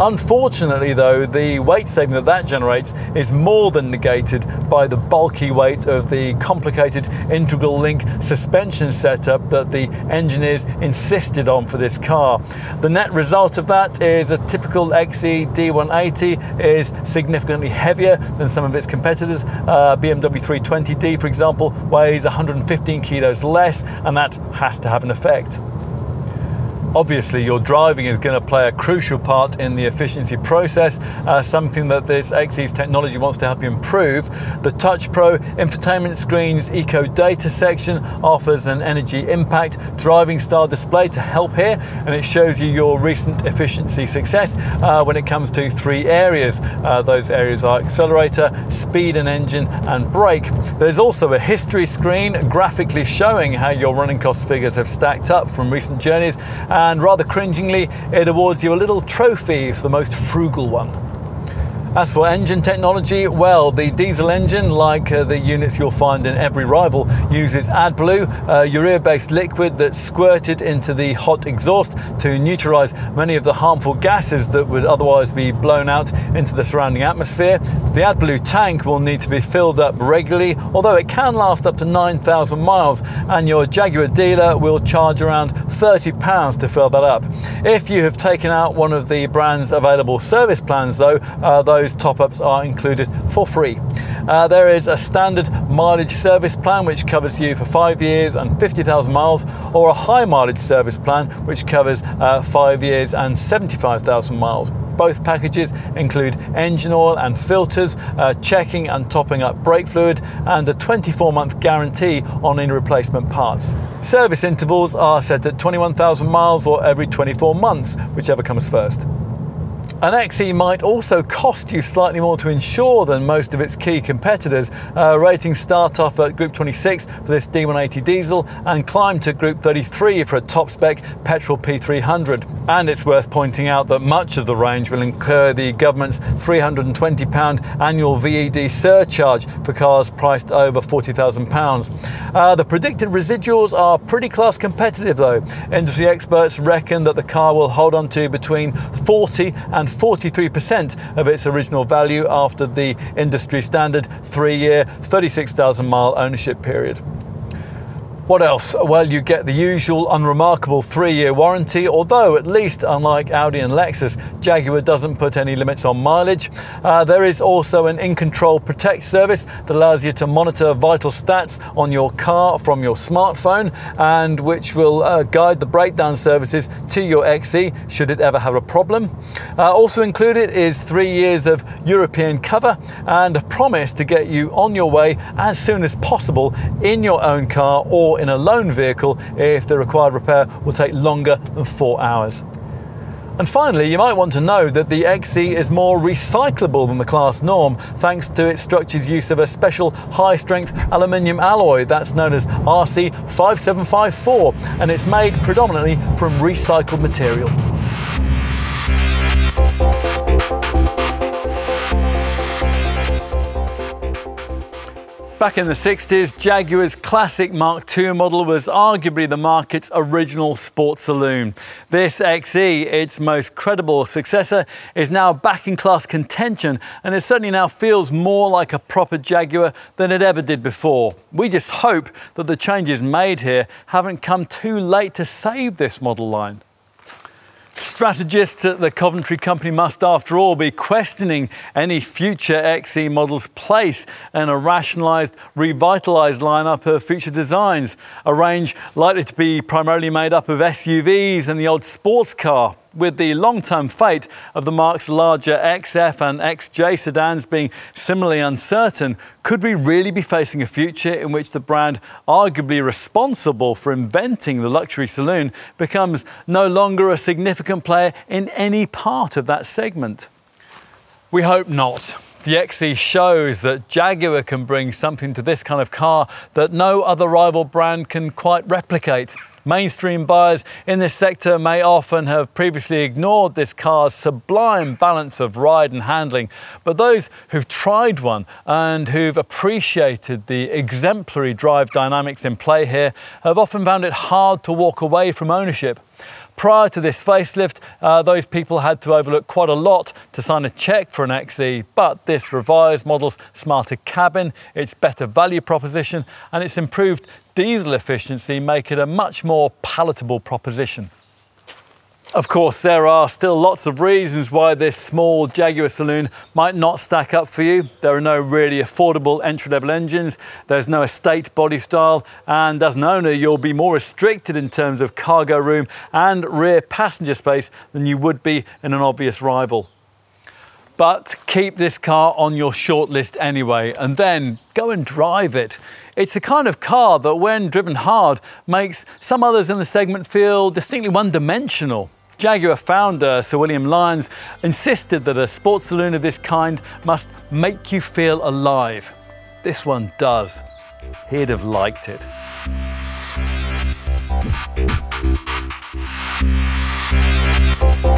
Unfortunately though, the weight saving that that generates is more than negated by the bulky weight of the complicated integral link suspension setup that the engineers insisted on for this car. The net result of that is a typical XE D180 is significantly heavier than some of its competitors. BMW 320d, for example, weighs 115 kilos less, and that has to have an effect. Obviously, your driving is going to play a crucial part in the efficiency process, something that this XE's technology wants to help you improve. The Touch Pro infotainment screen's eco data section offers an energy impact driving style display to help here, and it shows you your recent efficiency success when it comes to three areas. Those areas are accelerator, speed and engine, and brake. There's also a history screen graphically showing how your running cost figures have stacked up from recent journeys, and rather cringingly, it awards you a little trophy for the most frugal one. As for engine technology, well, the diesel engine, like the units you'll find in every rival, uses AdBlue, a urea-based liquid that's squirted into the hot exhaust to neutralize many of the harmful gases that would otherwise be blown out into the surrounding atmosphere. The AdBlue tank will need to be filled up regularly, although it can last up to 9,000 miles, and your Jaguar dealer will charge around £30 to fill that up. If you have taken out one of the brand's available service plans, though, those top-ups are included for free. There is a standard mileage service plan which covers you for 5 years and 50,000 miles, or a high mileage service plan which covers 5 years and 75,000 miles. Both packages include engine oil and filters, checking and topping up brake fluid, and a 24-month guarantee on any replacement parts. Service intervals are set at 21,000 miles or every 24 months, whichever comes first. An XE might also cost you slightly more to insure than most of its key competitors. Ratings start off at Group 26 for this D180 diesel and climb to Group 33 for a top-spec petrol P300. And it's worth pointing out that much of the range will incur the government's £320 annual VED surcharge for cars priced over £40,000. The predicted residuals are pretty class competitive though. Industry experts reckon that the car will hold on to between 40 and 43% of its original value after the industry standard 3-year, 36,000-mile ownership period. What else? Well, you get the usual unremarkable 3-year warranty, although at least unlike Audi and Lexus, Jaguar doesn't put any limits on mileage. There is also an in-control protect service that allows you to monitor vital stats on your car from your smartphone, and which will guide the breakdown services to your XE should it ever have a problem. Also included is 3 years of European cover and a promise to get you on your way as soon as possible in your own car or in a loan vehicle if the required repair will take longer than 4 hours. And finally, you might want to know that the XE is more recyclable than the class norm thanks to its structure's use of a special high-strength aluminium alloy that's known as RC5754, and it's made predominantly from recycled material. Back in the 60s, Jaguar's classic Mark II model was arguably the market's original sports saloon. This XE, its most credible successor, is now back in class contention, and it certainly now feels more like a proper Jaguar than it ever did before. We just hope that the changes made here haven't come too late to save this model line. Strategists at the Coventry company must, after all, be questioning any future XE model's place in a rationalised, revitalised lineup of future designs, a range likely to be primarily made up of SUVs and the odd sports car. with the long-term fate of the Mark's larger XF and XJ sedans being similarly uncertain, could we really be facing a future in which the brand arguably responsible for inventing the luxury saloon becomes no longer a significant player in any part of that segment? We hope not. The XE shows that Jaguar can bring something to this kind of car that no other rival brand can quite replicate. Mainstream buyers in this sector may often have previously ignored this car's sublime balance of ride and handling, but those who've tried one and who've appreciated the exemplary drive dynamics in play here have often found it hard to walk away from ownership. Prior to this facelift, those people had to overlook quite a lot to sign a cheque for an XE, but this revised model's smarter cabin, its better value proposition, and its improved diesel efficiency make it a much more palatable proposition. Of course, there are still lots of reasons why this small Jaguar saloon might not stack up for you. There are no really affordable entry-level engines, there's no estate body style, and as an owner you'll be more restricted in terms of cargo room and rear passenger space than you would be in an obvious rival. But keep this car on your shortlist anyway, and then go and drive it. It's a kind of car that, when driven hard, makes some others in the segment feel distinctly one-dimensional. Jaguar founder Sir William Lyons insisted that a sports saloon of this kind must make you feel alive. This one does. He'd have liked it.